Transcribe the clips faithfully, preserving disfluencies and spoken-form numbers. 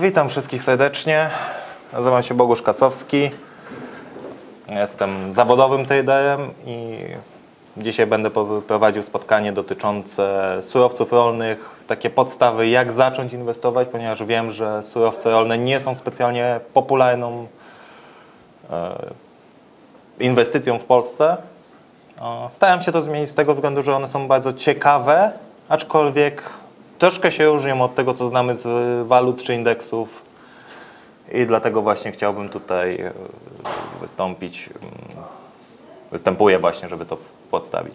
Witam wszystkich serdecznie. Nazywam się Bogusz Kasowski. Jestem zawodowym traderem i dzisiaj będę prowadził spotkanie dotyczące surowców rolnych, takie podstawy, jak zacząć inwestować, ponieważ wiem, że surowce rolne nie są specjalnie popularną inwestycją w Polsce. Staram się to zmienić z tego względu, że one są bardzo ciekawe, aczkolwiek troszkę się różnią od tego, co znamy z walut czy indeksów i dlatego właśnie chciałbym tutaj wystąpić. Występuję właśnie, żeby to podstawić.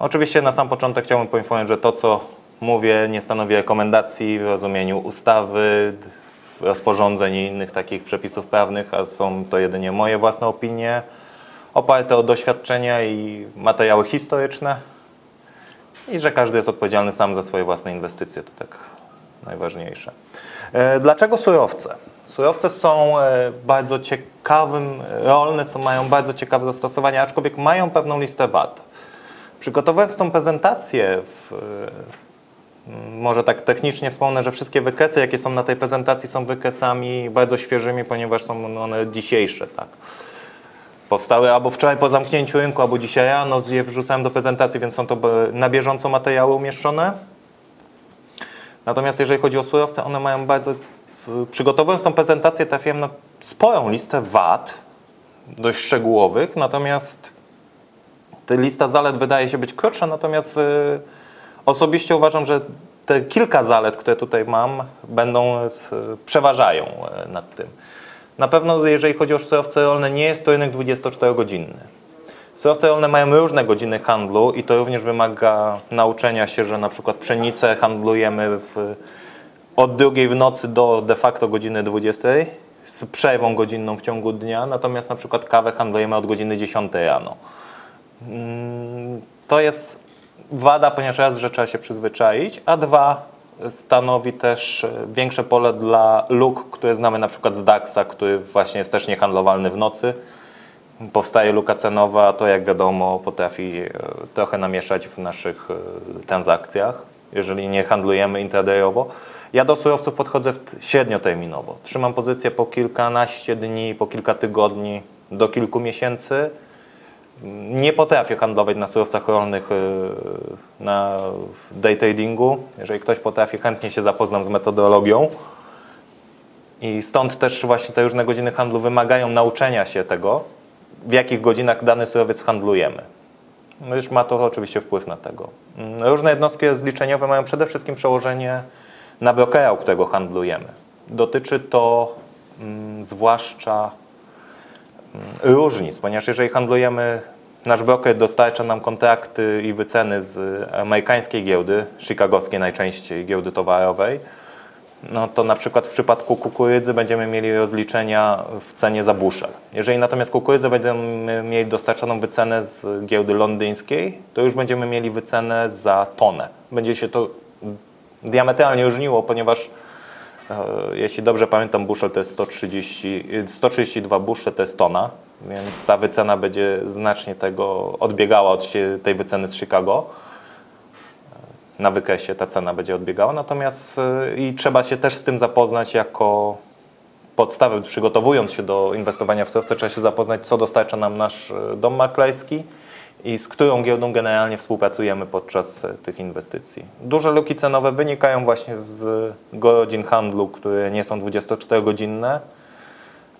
Oczywiście na sam początek chciałbym poinformować, że to, co mówię, nie stanowi rekomendacji w rozumieniu ustawy, rozporządzeń i innych takich przepisów prawnych, a są to jedynie moje własne opinie oparte o doświadczenia i materiały historyczne i że każdy jest odpowiedzialny sam za swoje własne inwestycje. To tak najważniejsze. Dlaczego surowce? Surowce są bardzo ciekawym, rolne są, mają bardzo ciekawe zastosowania, aczkolwiek mają pewną listę wad. Przygotowując tą prezentację, w, może tak technicznie wspomnę, że wszystkie wykresy, jakie są na tej prezentacji, są wykresami bardzo świeżymi, ponieważ są one dzisiejsze. Tak. Powstały albo wczoraj po zamknięciu rynku, albo dzisiaj rano, je wrzucałem do prezentacji, więc są to na bieżąco materiały umieszczone. Natomiast jeżeli chodzi o surowce, one mają bardzo... Przygotowując tą prezentację, trafiłem na sporą listę wad, dość szczegółowych, natomiast ta lista zalet wydaje się być krótsza, natomiast osobiście uważam, że te kilka zalet, które tutaj mam, będą przeważają nad tym. Na pewno, jeżeli chodzi o surowce rolne, nie jest to rynek dwudziestoczterogodzinny. Surowce rolne mają różne godziny handlu i to również wymaga nauczenia się, że na przykład pszenicę handlujemy w, od drugiej w nocy do de facto godziny dwudziestej z przerwą godzinną w ciągu dnia, natomiast na przykład kawę handlujemy od godziny dziesiątej rano. To jest wada, ponieważ raz, że trzeba się przyzwyczaić, a dwa, stanowi też większe pole dla luk, które znamy na przykład z daksa, który właśnie jest też niehandlowalny w nocy. Powstaje luka cenowa, a to jak wiadomo potrafi trochę namieszać w naszych transakcjach, jeżeli nie handlujemy intradayowo. Ja do surowców podchodzę średnioterminowo. Trzymam pozycję po kilkanaście dni, po kilka tygodni, do kilku miesięcy. Nie potrafię handlować na surowcach rolnych na day tradingu. Jeżeli ktoś potrafi, chętnie się zapoznam z metodologią. I stąd też właśnie te różne godziny handlu wymagają nauczenia się tego, w jakich godzinach dany surowiec handlujemy. No już ma to oczywiście wpływ na tego. Różne jednostki rozliczeniowe mają przede wszystkim przełożenie na brokera, u którego handlujemy. Dotyczy to mm, zwłaszcza różnic, ponieważ jeżeli handlujemy, nasz broker dostarcza nam kontrakty i wyceny z amerykańskiej giełdy, chicagowskiej najczęściej, giełdy towarowej, no to na przykład w przypadku kukurydzy będziemy mieli rozliczenia w cenie za buszel. Jeżeli natomiast kukurydzę będziemy mieli dostarczoną wycenę z giełdy londyńskiej, to już będziemy mieli wycenę za tonę. Będzie się to diametralnie różniło, ponieważ jeśli dobrze pamiętam, buszel to jest sto trzydzieści, sto trzydzieści dwa busze, to jest tona, więc ta wycena będzie znacznie tego odbiegała od tej wyceny z Chicago. Na wykresie ta cena będzie odbiegała, natomiast i trzeba się też z tym zapoznać jako podstawę, przygotowując się do inwestowania w surowce, trzeba się zapoznać, co dostarcza nam nasz dom maklerski i z którą giełdą generalnie współpracujemy podczas tych inwestycji. Duże luki cenowe wynikają właśnie z godzin handlu, które nie są dwudziestoczterogodzinne.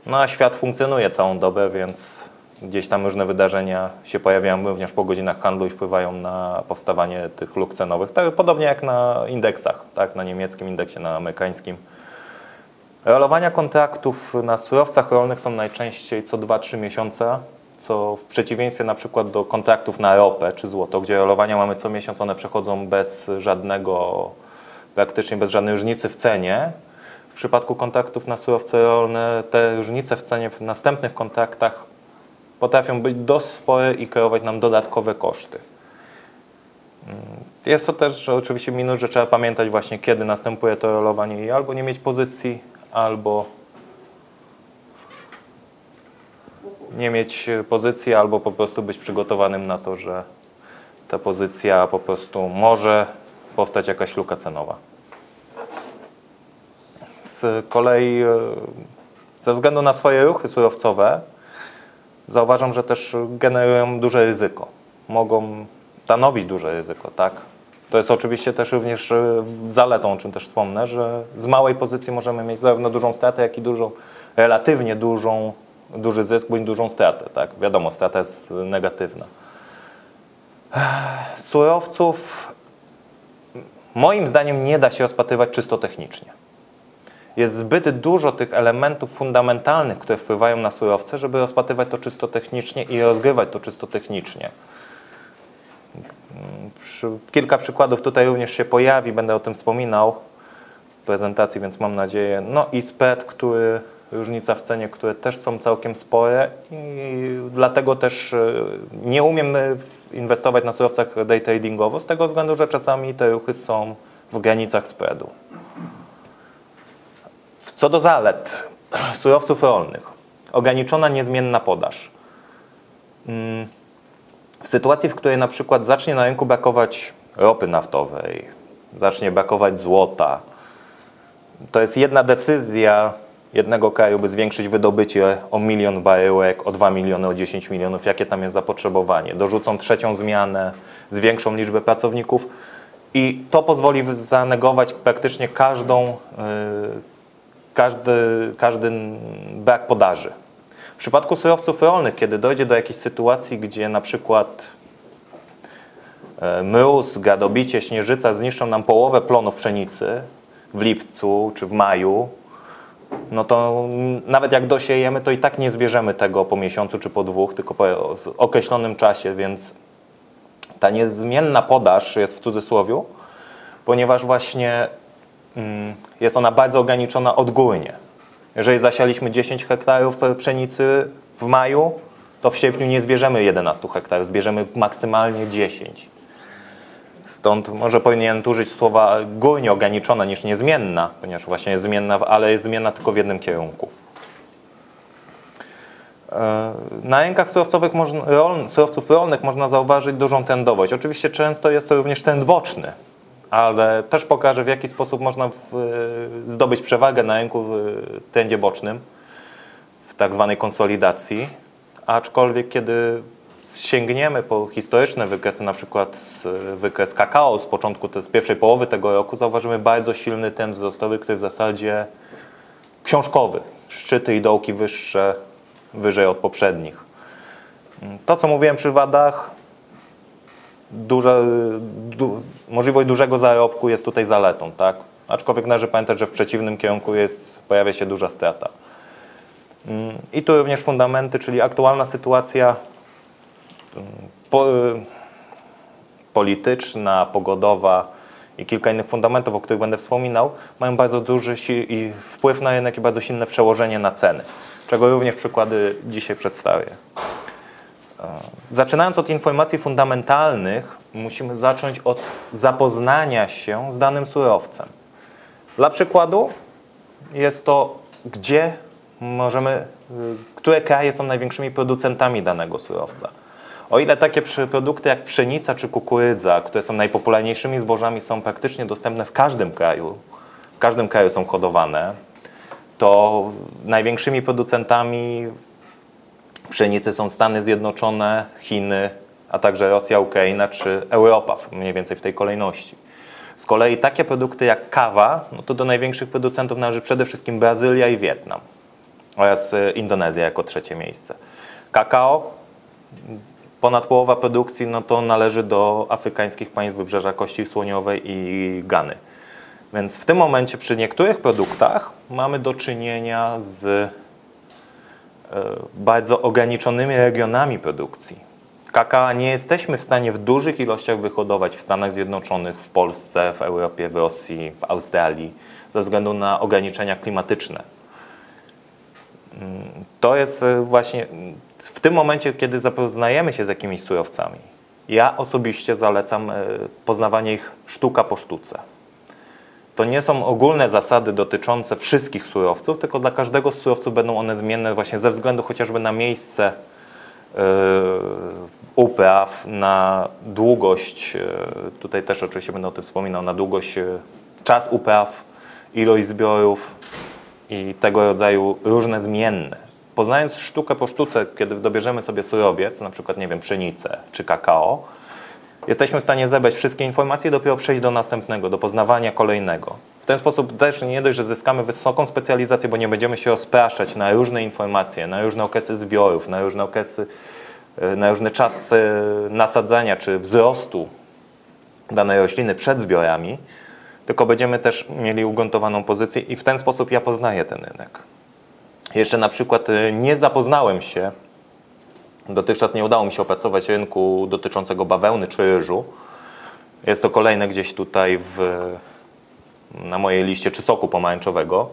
No a świat funkcjonuje całą dobę, więc gdzieś tam różne wydarzenia się pojawiają również po godzinach handlu i wpływają na powstawanie tych luk cenowych. Tak, podobnie jak na indeksach, tak, na niemieckim indeksie, na amerykańskim. Rolowania kontraktów na surowcach rolnych są najczęściej co dwa trzy miesiące, co w przeciwieństwie na przykład do kontraktów na ropę czy złoto, gdzie rolowania mamy co miesiąc, one przechodzą bez żadnego, praktycznie bez żadnej różnicy w cenie. W przypadku kontraktów na surowce rolne te różnice w cenie w następnych kontraktach potrafią być dość spore i kreować nam dodatkowe koszty. Jest to też oczywiście minus, że trzeba pamiętać właśnie, kiedy następuje to rolowanie i albo nie mieć pozycji, albo nie mieć pozycji, albo po prostu być przygotowanym na to, że ta pozycja po prostu może powstać jakaś luka cenowa. z kolei ze względu na swoje ruchy surowcowe zauważam, że też generują duże ryzyko. Mogą stanowić duże ryzyko, tak? To jest oczywiście też również zaletą, o czym też wspomnę, że z małej pozycji możemy mieć zarówno dużą stratę, jak i dużą, relatywnie dużą, duży zysk bądź dużą stratę, tak? Wiadomo, strata jest negatywna. Surowców moim zdaniem nie da się rozpatrywać czysto technicznie. Jest zbyt dużo tych elementów fundamentalnych, które wpływają na surowce, żeby rozpatrywać to czysto technicznie i rozgrywać to czysto technicznie. Kilka przykładów tutaj również się pojawi, będę o tym wspominał w prezentacji, więc mam nadzieję. No i spread, który, różnica w cenie, które też są całkiem spore i dlatego też nie umiem inwestować na surowcach day tradingowo z tego względu, że czasami te ruchy są w granicach spreadu. Co do zalet surowców rolnych, ograniczona, niezmienna podaż. W sytuacji, w której na przykład zacznie na rynku brakować ropy naftowej, zacznie brakować złota, to jest jedna decyzja jednego kraju, by zwiększyć wydobycie o milion baryłek, o dwa miliony, o dziesięć milionów, jakie tam jest zapotrzebowanie. Dorzucą trzecią zmianę, zwiększą liczbę pracowników i to pozwoli zanegować praktycznie każdą yy, Każdy, każdy brak podaży. W przypadku surowców rolnych, kiedy dojdzie do jakiejś sytuacji, gdzie na przykład mróz, gadobicie, śnieżyca zniszczą nam połowę plonów pszenicy w lipcu czy w maju, no to nawet jak dosiejemy, to i tak nie zbierzemy tego po miesiącu czy po dwóch, tylko po określonym czasie, więc ta niezmienna podaż jest w cudzysłowiu, ponieważ właśnie jest ona bardzo ograniczona odgórnie. Jeżeli zasialiśmy dziesięć hektarów pszenicy w maju, to w sierpniu nie zbierzemy jedenaście hektarów, zbierzemy maksymalnie dziesięć. Stąd może powinienem tu użyć słowa górnie ograniczona niż niezmienna, ponieważ właśnie jest zmienna, ale jest zmienna tylko w jednym kierunku. Na rynkach surowcowych, surowców rolnych można zauważyć dużą trendowość. Oczywiście często jest to również trend boczny, ale też pokażę, w jaki sposób można zdobyć przewagę na rynku w trendzie bocznym, w tak zwanej konsolidacji. Aczkolwiek, kiedy sięgniemy po historyczne wykresy, na przykład wykres kakao z początku, to z pierwszej połowy tego roku, zauważymy bardzo silny trend wzrostowy, który w zasadzie książkowy. Szczyty i dołki wyższe, wyżej od poprzednich. To, co mówiłem przy wadach, Duża, du, możliwość dużego zarobku jest tutaj zaletą, tak? Aczkolwiek należy pamiętać, że w przeciwnym kierunku jest, pojawia się duża strata. I tu również fundamenty, czyli aktualna sytuacja po, polityczna, pogodowa i kilka innych fundamentów, o których będę wspominał, mają bardzo duży i wpływ na rynek i bardzo silne przełożenie na ceny, czego również przykłady dzisiaj przedstawię. Zaczynając od informacji fundamentalnych, musimy zacząć od zapoznania się z danym surowcem. Dla przykładu jest to, gdzie możemy, które kraje są największymi producentami danego surowca. O ile takie produkty jak pszenica czy kukurydza, które są najpopularniejszymi zbożami, są praktycznie dostępne w każdym kraju, w każdym kraju są hodowane, to największymi producentami pszenicy są Stany Zjednoczone, Chiny, a także Rosja, Ukraina czy Europa, mniej więcej w tej kolejności. Z kolei takie produkty jak kawa, no to do największych producentów należy przede wszystkim Brazylia i Wietnam oraz Indonezja jako trzecie miejsce. Kakao, ponad połowa produkcji, no to należy do afrykańskich państw Wybrzeża Kości Słoniowej i Gany. Więc w tym momencie przy niektórych produktach mamy do czynienia z bardzo ograniczonymi regionami produkcji. Kakao nie jesteśmy w stanie w dużych ilościach wyhodować w Stanach Zjednoczonych, w Polsce, w Europie, w Rosji, w Australii ze względu na ograniczenia klimatyczne. To jest właśnie w tym momencie, kiedy zapoznajemy się z jakimiś surowcami. Ja osobiście zalecam poznawanie ich sztuka po sztuce. To nie są ogólne zasady dotyczące wszystkich surowców, tylko dla każdego z surowców będą one zmienne właśnie ze względu chociażby na miejsce yy, upraw, na długość, yy, tutaj też oczywiście będę o tym wspominał, na długość, yy, czas upraw, ilość zbiorów, i tego rodzaju różne zmienne. Poznając sztukę po sztuce, kiedy dobierzemy sobie surowiec, na przykład, nie wiem, pszenicę czy kakao, jesteśmy w stanie zebrać wszystkie informacje i dopiero przejść do następnego, do poznawania kolejnego. W ten sposób też nie dość, że zyskamy wysoką specjalizację, bo nie będziemy się rozpraszać na różne informacje, na różne okresy zbiorów, na różne okresy, na różny czas nasadzenia czy wzrostu danej rośliny przed zbiorami, tylko będziemy też mieli ugruntowaną pozycję i w ten sposób ja poznaję ten rynek. Jeszcze na przykład nie zapoznałem się, dotychczas nie udało mi się opracować rynku dotyczącego bawełny czy ryżu. Jest to kolejne gdzieś tutaj w, na mojej liście, czy soku pomarańczowego.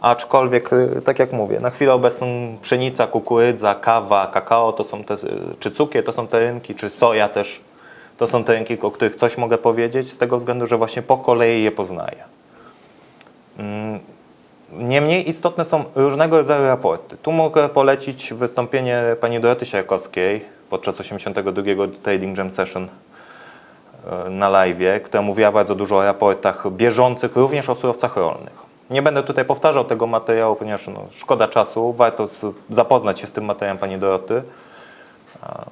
Aczkolwiek, tak jak mówię, na chwilę obecną pszenica, kukurydza, kawa, kakao, to są te, czy cukier, to są te rynki, czy soja też, to są te rynki, o których coś mogę powiedzieć, z tego względu, że właśnie po kolei je poznaję. Niemniej istotne są różnego rodzaju raporty. Tu mogę polecić wystąpienie pani Doroty Sierakowskiej podczas osiemdziesiątego drugiego Trading Jam Session na live, która mówiła bardzo dużo o raportach bieżących, również o surowcach rolnych. Nie będę tutaj powtarzał tego materiału, ponieważ no, szkoda czasu, warto zapoznać się z tym materiałem pani Doroty.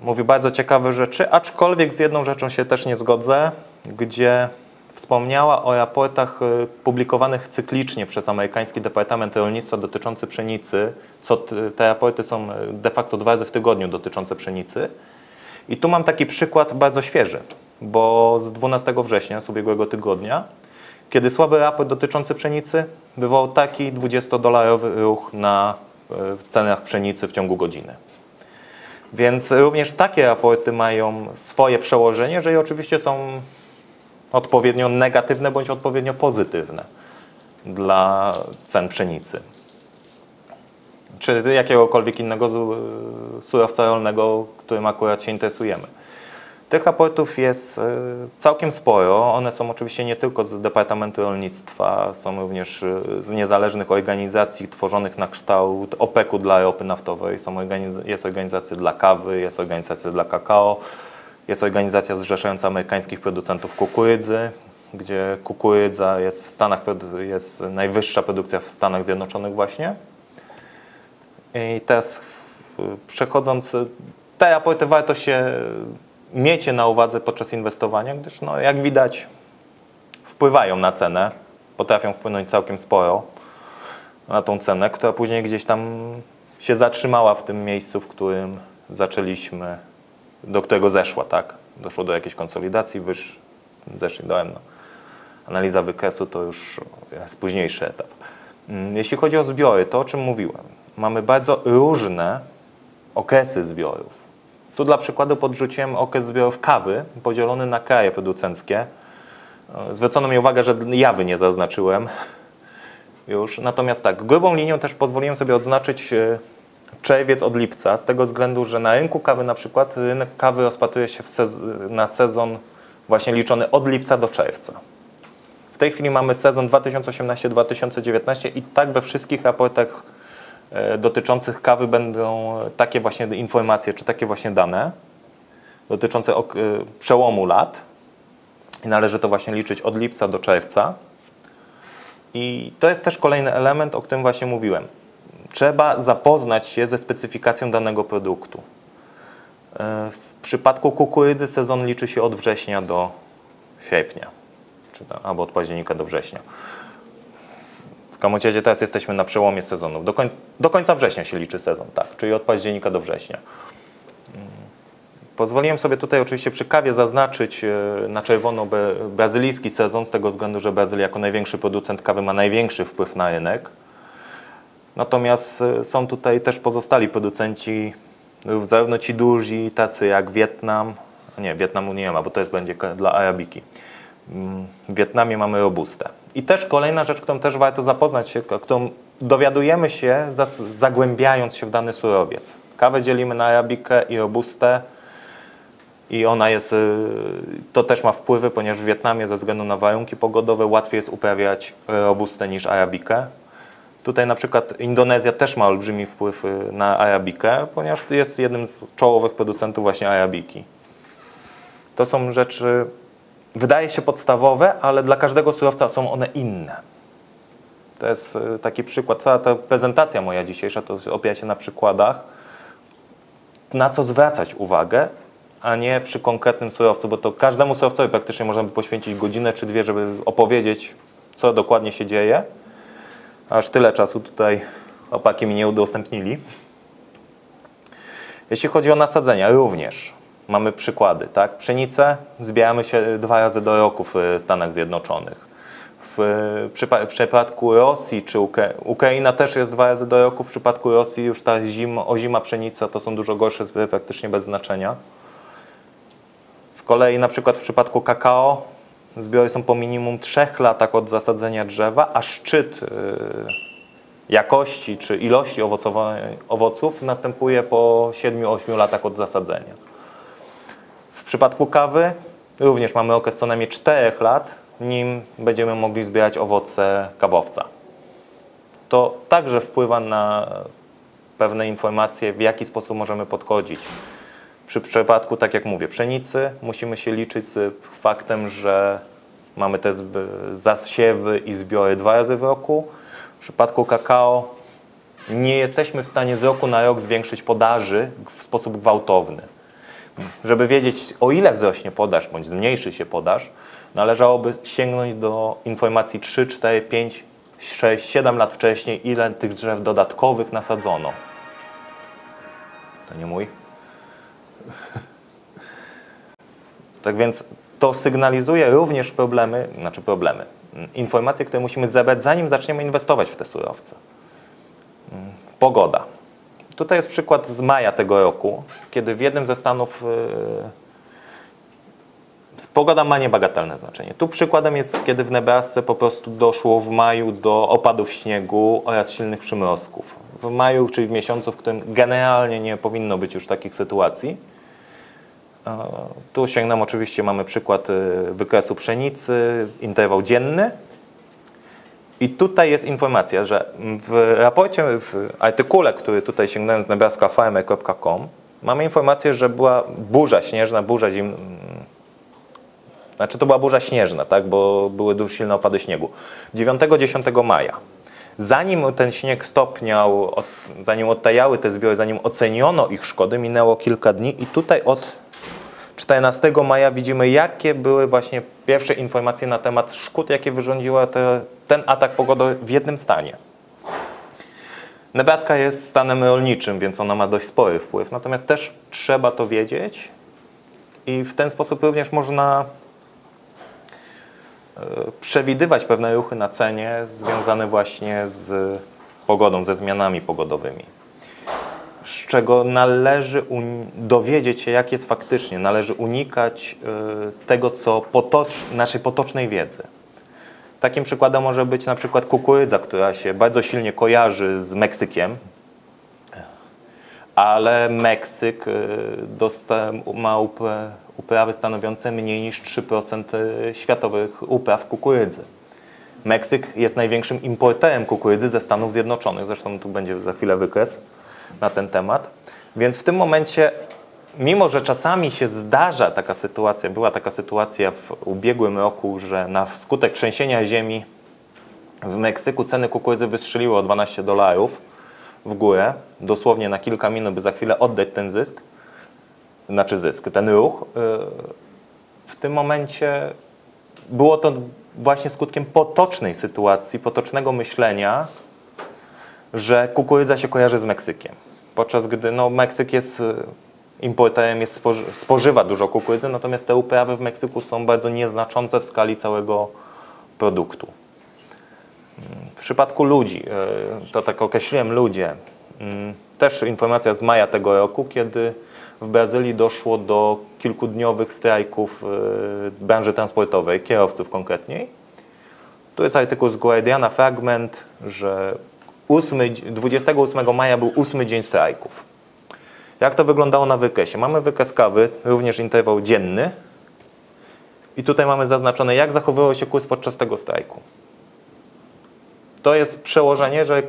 Mówi bardzo ciekawe rzeczy, aczkolwiek z jedną rzeczą się też nie zgodzę, gdzie wspomniała o raportach publikowanych cyklicznie przez amerykański Departament Rolnictwa dotyczący pszenicy, co te raporty są de facto dwa razy w tygodniu dotyczące pszenicy. I tu mam taki przykład bardzo świeży, bo z dwunastego września z ubiegłego tygodnia, kiedy słaby raport dotyczący pszenicy wywołał taki dwudziestodolarowy ruch na cenach pszenicy w ciągu godziny. Więc również takie raporty mają swoje przełożenie, że i oczywiście są odpowiednio negatywne bądź odpowiednio pozytywne dla cen pszenicy czy jakiegokolwiek innego surowca rolnego, którym akurat się interesujemy. Tych raportów jest całkiem sporo. One są oczywiście nie tylko z Departamentu Rolnictwa, są również z niezależnych organizacji tworzonych na kształt opeku dla ropy naftowej. Są organiz jest organizacja dla kawy, jest organizacja dla kakao, jest organizacja zrzeszająca amerykańskich producentów kukurydzy, gdzie kukurydza jest w Stanach, jest najwyższa produkcja w Stanach Zjednoczonych właśnie. I teraz przechodząc, te raporty warto się mieć na uwadze podczas inwestowania, gdyż no, jak widać wpływają na cenę, potrafią wpłynąć całkiem sporo na tą cenę, która później gdzieś tam się zatrzymała w tym miejscu, w którym zaczęliśmy, do którego zeszła, tak? Doszło do jakiejś konsolidacji, wyż, zeszli do M. Analiza wykresu to już jest późniejszy etap. Jeśli chodzi o zbiory, to o czym mówiłem, mamy bardzo różne okresy zbiorów. Tu dla przykładu podrzuciłem okres zbiorów kawy podzielony na kraje producenckie. Zwrócono mi uwagę, że jawy nie zaznaczyłem już. Natomiast tak, grubą linią też pozwoliłem sobie odznaczyć czerwiec od lipca, z tego względu, że na rynku kawy na przykład rynek kawy rozpatruje się w sezon, na sezon właśnie liczony od lipca do czerwca. W tej chwili mamy sezon dwa tysiące osiemnasty dwa tysiące dziewiętnasty i tak we wszystkich raportach dotyczących kawy będą takie właśnie informacje, czy takie właśnie dane dotyczące przełomu lat i należy to właśnie liczyć od lipca do czerwca. I to jest też kolejny element, o którym właśnie mówiłem. Trzeba zapoznać się ze specyfikacją danego produktu. W przypadku kukurydzy sezon liczy się od września do sierpnia, czy tam, albo od października do września. W każdym razie teraz jesteśmy na przełomie sezonów. Do końca, do końca września się liczy sezon, tak, czyli od października do września. Pozwoliłem sobie tutaj oczywiście przy kawie zaznaczyć na czerwono brazylijski sezon, z tego względu, że Brazylia jako największy producent kawy ma największy wpływ na rynek. Natomiast są tutaj też pozostali producenci, zarówno ci duzi, tacy jak Wietnam. Nie, Wietnamu nie ma, bo to jest będzie dla arabiki. W Wietnamie mamy robustę. I też kolejna rzecz, którą też warto zapoznać się, którą dowiadujemy się zagłębiając się w dany surowiec. Kawę dzielimy na arabikę i robustę i ona jest, to też ma wpływy, ponieważ w Wietnamie ze względu na warunki pogodowe łatwiej jest uprawiać robustę niż arabikę. Tutaj na przykład Indonezja też ma olbrzymi wpływ na arabikę, ponieważ jest jednym z czołowych producentów właśnie arabiki. To są rzeczy, wydaje się podstawowe, ale dla każdego surowca są one inne. To jest taki przykład, cała ta prezentacja moja dzisiejsza to opiera się na przykładach, na co zwracać uwagę, a nie przy konkretnym surowcu, bo to każdemu surowcowi praktycznie można by poświęcić godzinę czy dwie, żeby opowiedzieć, co dokładnie się dzieje. Aż tyle czasu tutaj opaki mi nie udostępnili. Jeśli chodzi o nasadzenia, również mamy przykłady, tak? Pszenicę zbieramy się dwa razy do roku w Stanach Zjednoczonych. W przypadku Rosji czy Ukra- Ukraina też jest dwa razy do roku. W przypadku Rosji już ta zima, ozima pszenica to są dużo gorsze zbiory, praktycznie bez znaczenia. Z kolei na przykład w przypadku kakao zbiory są po minimum trzech latach od zasadzenia drzewa, a szczyt yy, jakości czy ilości owoców następuje po siedmiu do ośmiu latach od zasadzenia. W przypadku kawy również mamy okres co najmniej czterech lat, nim będziemy mogli zbierać owoce kawowca. To także wpływa na pewne informacje, w jaki sposób możemy podchodzić. Przy przypadku, tak jak mówię, pszenicy musimy się liczyć z faktem, że mamy te zasiewy i zbiory dwa razy w roku. W przypadku kakao nie jesteśmy w stanie z roku na rok zwiększyć podaży w sposób gwałtowny. Żeby wiedzieć, o ile wzrośnie podaż bądź zmniejszy się podaż, należałoby sięgnąć do informacji trzy, cztery, pięć, sześć, siedem lat wcześniej, ile tych drzew dodatkowych nasadzono. To nie mój. Tak więc to sygnalizuje również problemy, znaczy problemy, informacje, które musimy zebrać, zanim zaczniemy inwestować w te surowce. Pogoda. Tutaj jest przykład z maja tego roku, kiedy w jednym ze stanów yy, pogoda ma niebagatelne znaczenie. Tu przykładem jest, kiedy w Nebrasce po prostu doszło w maju do opadów śniegu oraz silnych przymrozków. W maju, czyli w miesiącu, w którym generalnie nie powinno być już takich sytuacji. Yy, tu sięgnę, oczywiście mamy przykład yy, wykresu pszenicy, interwał dzienny. I tutaj jest informacja, że w raporcie, w artykule, który tutaj sięgnąłem z nebraska farmer kropka com, mamy informację, że była burza śnieżna, burza zimna. Znaczy to była burza śnieżna, tak? Bo były dość silne opady śniegu. dziewiątego dziesiątego maja. Zanim ten śnieg stopniał, od, zanim odtajały te zbiory, zanim oceniono ich szkody, minęło kilka dni i tutaj od czternastego maja widzimy, jakie były właśnie pierwsze informacje na temat szkód, jakie wyrządziła te, ten atak pogodowy w jednym stanie. Nebraska jest stanem rolniczym, więc ona ma dość spory wpływ, natomiast też trzeba to wiedzieć i w ten sposób również można przewidywać pewne ruchy na cenie związane właśnie z pogodą, ze zmianami pogodowymi. Z czego należy dowiedzieć się, jak jest faktycznie. Należy unikać y, tego, co potocz naszej potocznej wiedzy. Takim przykładem może być na przykład kukurydza, która się bardzo silnie kojarzy z Meksykiem, ale Meksyk y, ma upra uprawy stanowiące mniej niż trzy procent światowych upraw kukurydzy. Meksyk jest największym importerem kukurydzy ze Stanów Zjednoczonych. Zresztą tu będzie za chwilę wykres na ten temat. Więc w tym momencie, mimo że czasami się zdarza taka sytuacja, była taka sytuacja w ubiegłym roku, że na skutek trzęsienia ziemi w Meksyku ceny kukurydzy wystrzeliły o dwanaście dolarów w górę, dosłownie na kilka minut, by za chwilę oddać ten zysk, znaczy zysk, ten ruch. W tym momencie było to właśnie skutkiem potocznej sytuacji, potocznego myślenia, że kukurydza się kojarzy z Meksykiem. Podczas gdy no, Meksyk jest importerem, jest spoży spożywa dużo kukurydzy, natomiast te uprawy w Meksyku są bardzo nieznaczące w skali całego produktu. W przypadku ludzi, to tak określiłem ludzie, też informacja z maja tego roku, kiedy w Brazylii doszło do kilkudniowych strajków branży transportowej, kierowców konkretniej. Tu jest artykuł z Guardiana, fragment, że dwudziestego ósmego maja był ósmy dzień strajków. Jak to wyglądało na wykresie? Mamy wykres kawy, również interwał dzienny. I tutaj mamy zaznaczone, jak zachowywał się kurs podczas tego strajku. To jest przełożenie, że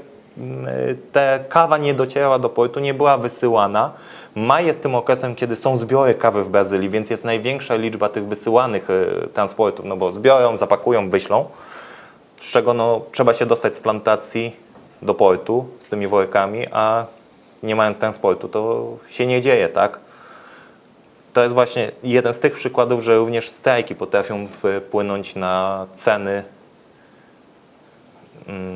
ta kawa nie docierała do portu, nie była wysyłana. Maj jest tym okresem, kiedy są zbiory kawy w Brazylii, więc jest największa liczba tych wysyłanych transportów, no bo zbiorą, zapakują, wyślą. z czego no, trzeba się dostać z plantacji do portu z tymi workami, a nie mając transportu to się nie dzieje, tak? To jest właśnie jeden z tych przykładów, że również strajki potrafią wpłynąć na ceny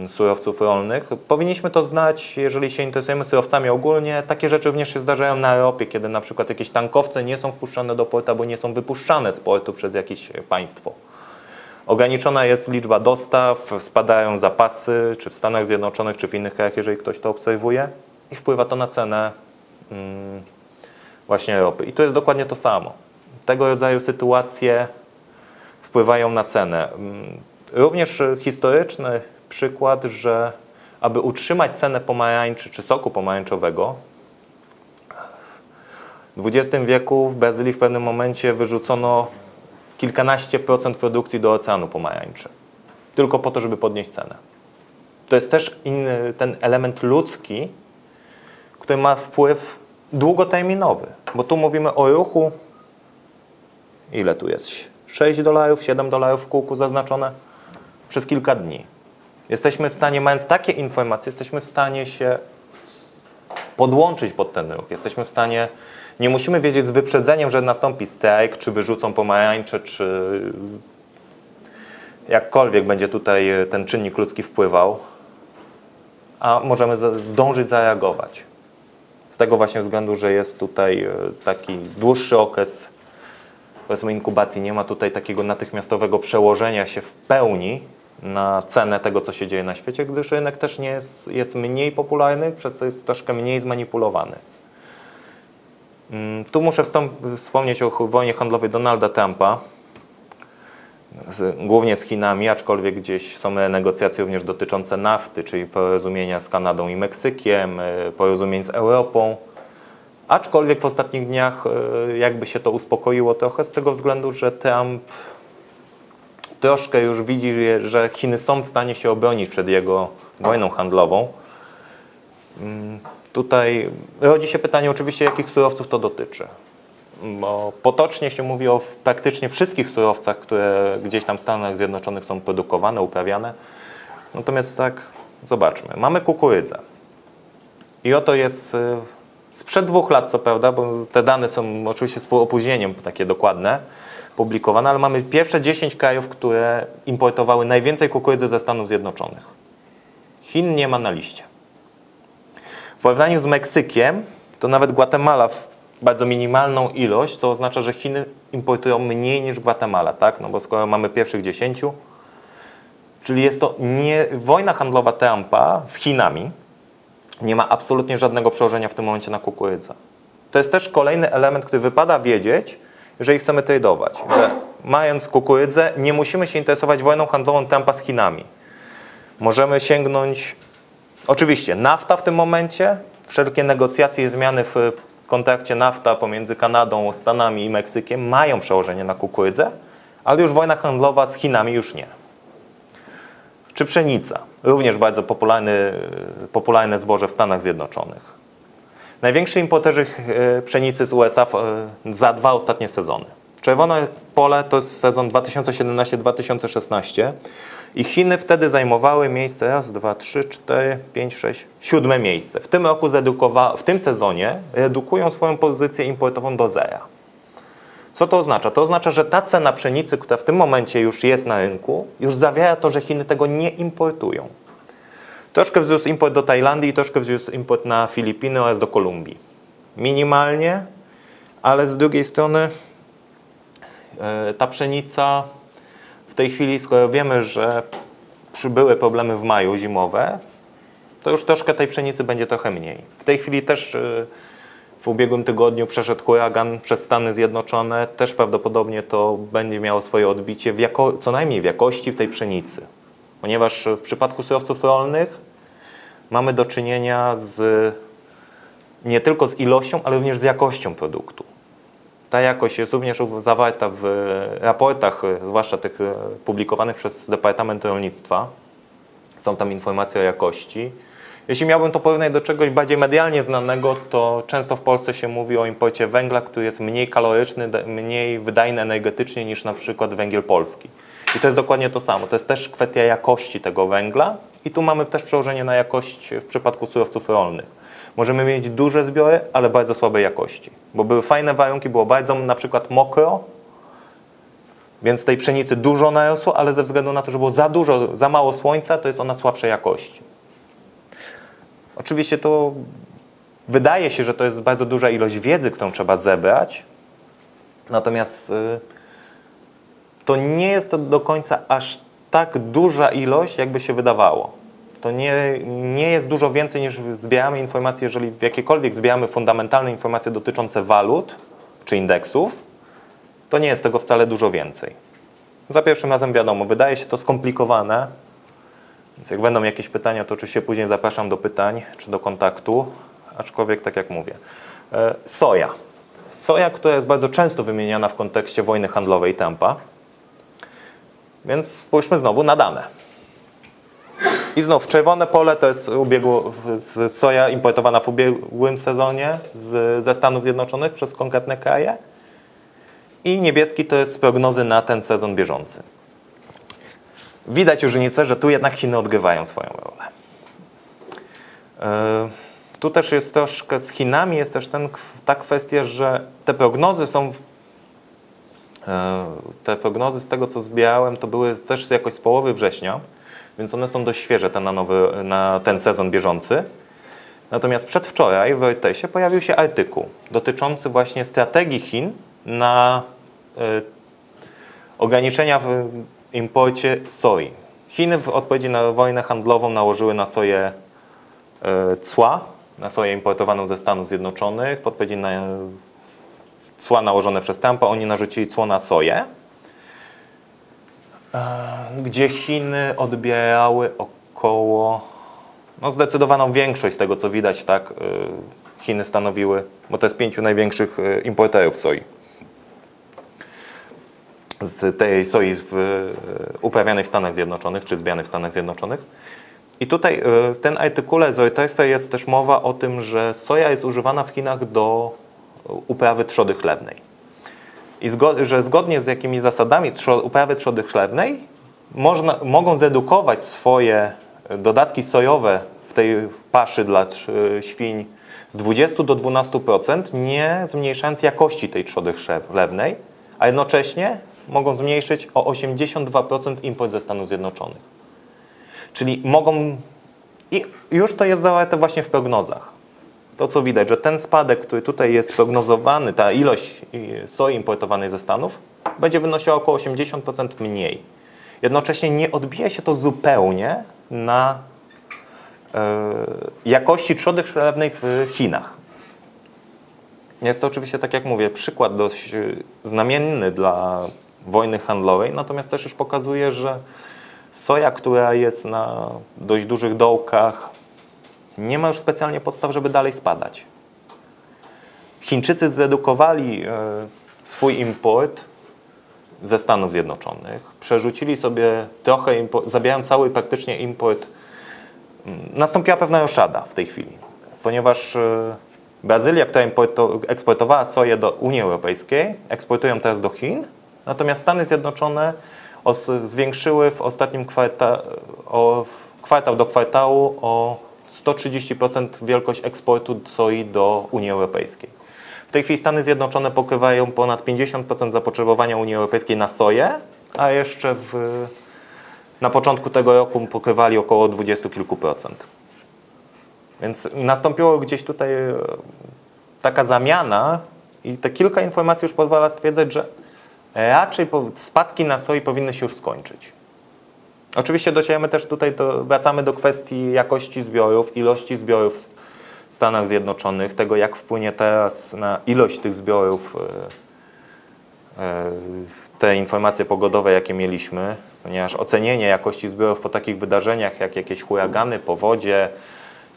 surowców rolnych. Powinniśmy to znać, jeżeli się interesujemy surowcami ogólnie. Takie rzeczy również się zdarzają na ropie, kiedy na przykład jakieś tankowce nie są wpuszczane do portu, albo nie są wypuszczane z portu przez jakieś państwo. Ograniczona jest liczba dostaw, spadają zapasy, czy w Stanach Zjednoczonych, czy w innych krajach, jeżeli ktoś to obserwuje, i wpływa to na cenę hmm, właśnie ropy. I tu jest dokładnie to samo. Tego rodzaju sytuacje wpływają na cenę. Również historyczny przykład, że aby utrzymać cenę pomarańczy czy soku pomarańczowego, w dwudziestym wieku w Brazylii w pewnym momencie wyrzucono kilkanaście procent produkcji do oceanu pomarańczy. Tylko po to, żeby podnieść cenę. To jest też inny, ten element ludzki, który ma wpływ długoterminowy. Bo tu mówimy o ruchu, ile tu jest? sześć dolarów, siedem dolarów w kółku zaznaczone przez kilka dni. Jesteśmy w stanie, mając takie informacje, jesteśmy w stanie się podłączyć pod ten ruch. Jesteśmy w stanie, nie musimy wiedzieć z wyprzedzeniem, że nastąpi strajk, czy wyrzucą pomarańcze, czy jakkolwiek będzie tutaj ten czynnik ludzki wpływał, a możemy zdążyć zareagować. Z tego właśnie względu, że jest tutaj taki dłuższy okres, powiedzmy, inkubacji, nie ma tutaj takiego natychmiastowego przełożenia się w pełni na cenę tego, co się dzieje na świecie, gdyż rynek też nie jest, jest mniej popularny, przez co jest troszkę mniej zmanipulowany. Tu muszę wspomnieć o wojnie handlowej Donalda Trumpa, z, głównie z Chinami, aczkolwiek gdzieś są negocjacje również dotyczące nafty, czyli porozumienia z Kanadą i Meksykiem, porozumień z Europą. Aczkolwiek w ostatnich dniach jakby się to uspokoiło trochę, z tego względu, że Trump troszkę już widzi, że Chiny są w stanie się obronić przed jego wojną handlową. Tutaj rodzi się pytanie oczywiście, jakich surowców to dotyczy. Bo potocznie się mówi o praktycznie wszystkich surowcach, które gdzieś tam w Stanach Zjednoczonych są produkowane, uprawiane. Natomiast tak, zobaczmy. Mamy kukurydzę. I oto jest sprzed dwóch lat, co prawda, bo te dane są oczywiście z opóźnieniem takie dokładne, publikowane, ale mamy pierwsze dziesięć krajów, które importowały najwięcej kukurydzy ze Stanów Zjednoczonych. Chin nie ma na liście. W porównaniu z Meksykiem, to nawet Gwatemala w bardzo minimalną ilość, co oznacza, że Chiny importują mniej niż Gwatemala, tak? No bo skoro mamy pierwszych dziesięciu, czyli jest to nie wojna handlowa Trumpa z Chinami, nie ma absolutnie żadnego przełożenia w tym momencie na kukurydzę. To jest też kolejny element, który wypada wiedzieć, jeżeli chcemy tradeować, że mając kukurydzę, nie musimy się interesować wojną handlową Trumpa z Chinami. Możemy sięgnąć, oczywiście, nafta w tym momencie, wszelkie negocjacje i zmiany w kontrakcie nafta pomiędzy Kanadą, Stanami i Meksykiem mają przełożenie na kukurydzę, ale już wojna handlowa z Chinami już nie. Czy pszenica, również bardzo popularny, popularne zboże w Stanach Zjednoczonych. Największy importerzy pszenicy z U S A za dwa ostatnie sezony. Czerwone pole to jest sezon dwa tysiące siedemnaście dwa tysiące szesnaście i Chiny wtedy zajmowały miejsce raz, dwa, trzy, cztery, pięć, sześć, siódme miejsce. W tym roku w tym sezonie redukują swoją pozycję importową do zera. Co to oznacza? To oznacza, że ta cena pszenicy, która w tym momencie już jest na rynku, już zawiera to, że Chiny tego nie importują. Troszkę wzrósł import do Tajlandii i troszkę wzrósł import na Filipiny oraz do Kolumbii. Minimalnie, ale z drugiej strony ta pszenica w tej chwili, skoro wiemy, że były problemy w maju zimowe, to już troszkę tej pszenicy będzie trochę mniej. W tej chwili też w ubiegłym tygodniu przeszedł huragan przez Stany Zjednoczone. Też prawdopodobnie to będzie miało swoje odbicie, w jako, co najmniej w jakości tej pszenicy. Ponieważ w przypadku surowców rolnych mamy do czynienia z, nie tylko z ilością, ale również z jakością produktu. Ta jakość jest również zawarta w raportach, zwłaszcza tych publikowanych przez Departament Rolnictwa. Są tam informacje o jakości. Jeśli miałbym to porównać do czegoś bardziej medialnie znanego, to często w Polsce się mówi o imporcie węgla, który jest mniej kaloryczny, mniej wydajny energetycznie niż na przykład węgiel polski. I to jest dokładnie to samo. To jest też kwestia jakości tego węgla i tu mamy też przełożenie na jakość w przypadku surowców rolnych. Możemy mieć duże zbiory, ale bardzo słabej jakości, bo były fajne warunki, było bardzo na przykład mokro, więc tej pszenicy dużo narosło, ale ze względu na to, że było za dużo, za mało słońca, to jest ona słabszej jakości. Oczywiście to wydaje się, że to jest bardzo duża ilość wiedzy, którą trzeba zebrać, natomiast to nie jest to do końca aż tak duża ilość, jakby się wydawało. To nie, nie jest dużo więcej niż zbieramy informacje, jeżeli jakiekolwiek zbieramy fundamentalne informacje dotyczące walut czy indeksów, to nie jest tego wcale dużo więcej. Za pierwszym razem wiadomo, wydaje się to skomplikowane, więc jak będą jakieś pytania, to oczywiście później zapraszam do pytań czy do kontaktu, aczkolwiek tak jak mówię. Soja. Soja, która jest bardzo często wymieniana w kontekście wojny handlowej Trumpa, więc spójrzmy znowu na dane. I znów czerwone pole to jest ubiegło, soja importowana w ubiegłym sezonie z, ze Stanów Zjednoczonych przez konkretne kraje i niebieski to jest prognozy na ten sezon bieżący. Widać różnicę, że tu jednak Chiny odgrywają swoją rolę. Yy, tu też jest troszkę z Chinami jest też ten, ta kwestia, że te prognozy są w, yy, te prognozy z tego co zbierałem to były też jakoś z połowy września. Więc one są dość świeże te na, nowy, na ten sezon bieżący. Natomiast przedwczoraj w Reutersie pojawił się artykuł dotyczący właśnie strategii Chin na y, ograniczenia w imporcie soi. Chiny w odpowiedzi na wojnę handlową nałożyły na soję y, cła, na soję importowaną ze Stanów Zjednoczonych. W odpowiedzi na y, cła nałożone przez Trumpa oni narzucili cło na soję, gdzie Chiny odbierały około, no zdecydowaną większość z tego co widać, tak, Chiny stanowiły, bo to jest pięciu największych importerów soi. Z tej soi uprawianej w Stanach Zjednoczonych, czy zbieranej w Stanach Zjednoczonych. I tutaj w ten artykule z Reutersa jest też mowa o tym, że soja jest używana w Chinach do uprawy trzody chlewnej. I zgo- że zgodnie z jakimiś zasadami trzo- uprawy trzody chlewnej można, mogą zredukować swoje dodatki sojowe w tej paszy dla świń z dwudziestu do dwunastu procent, nie zmniejszając jakości tej trzody chlewnej, a jednocześnie mogą zmniejszyć o osiemdziesiąt dwa procent import ze Stanów Zjednoczonych. Czyli mogą... I już to jest zawarte właśnie w prognozach. To co widać, że ten spadek, który tutaj jest prognozowany, ta ilość soi importowanej ze Stanów będzie wynosiła około osiemdziesiąt procent mniej. Jednocześnie nie odbija się to zupełnie na yy, jakości trzody chlewnej w Chinach. Jest to oczywiście, tak jak mówię, przykład dość znamienny dla wojny handlowej, natomiast też już pokazuje, że soja, która jest na dość dużych dołkach, nie ma już specjalnie podstaw, żeby dalej spadać. Chińczycy zredukowali swój import ze Stanów Zjednoczonych, przerzucili sobie trochę, zabierają cały praktycznie import. Nastąpiła pewna roszada w tej chwili, ponieważ Brazylia, która eksportowała soję do Unii Europejskiej, eksportują teraz do Chin, natomiast Stany Zjednoczone zwiększyły w ostatnim kwarta, o, kwartał do kwartału o sto trzydzieści procent wielkość eksportu soi do Unii Europejskiej. W tej chwili Stany Zjednoczone pokrywają ponad pięćdziesiąt procent zapotrzebowania Unii Europejskiej na soję, a jeszcze w, na początku tego roku pokrywali około dwudziestu kilku procent. Więc nastąpiła gdzieś tutaj taka zamiana i te kilka informacji już pozwala stwierdzać, że raczej spadki na soi powinny się już skończyć. Oczywiście docieramy też tutaj, do, wracamy do kwestii jakości zbiorów, ilości zbiorów w Stanach Zjednoczonych, tego jak wpłynie teraz na ilość tych zbiorów yy, te informacje pogodowe, jakie mieliśmy, ponieważ ocenienie jakości zbiorów po takich wydarzeniach jak jakieś huragany, powodzie,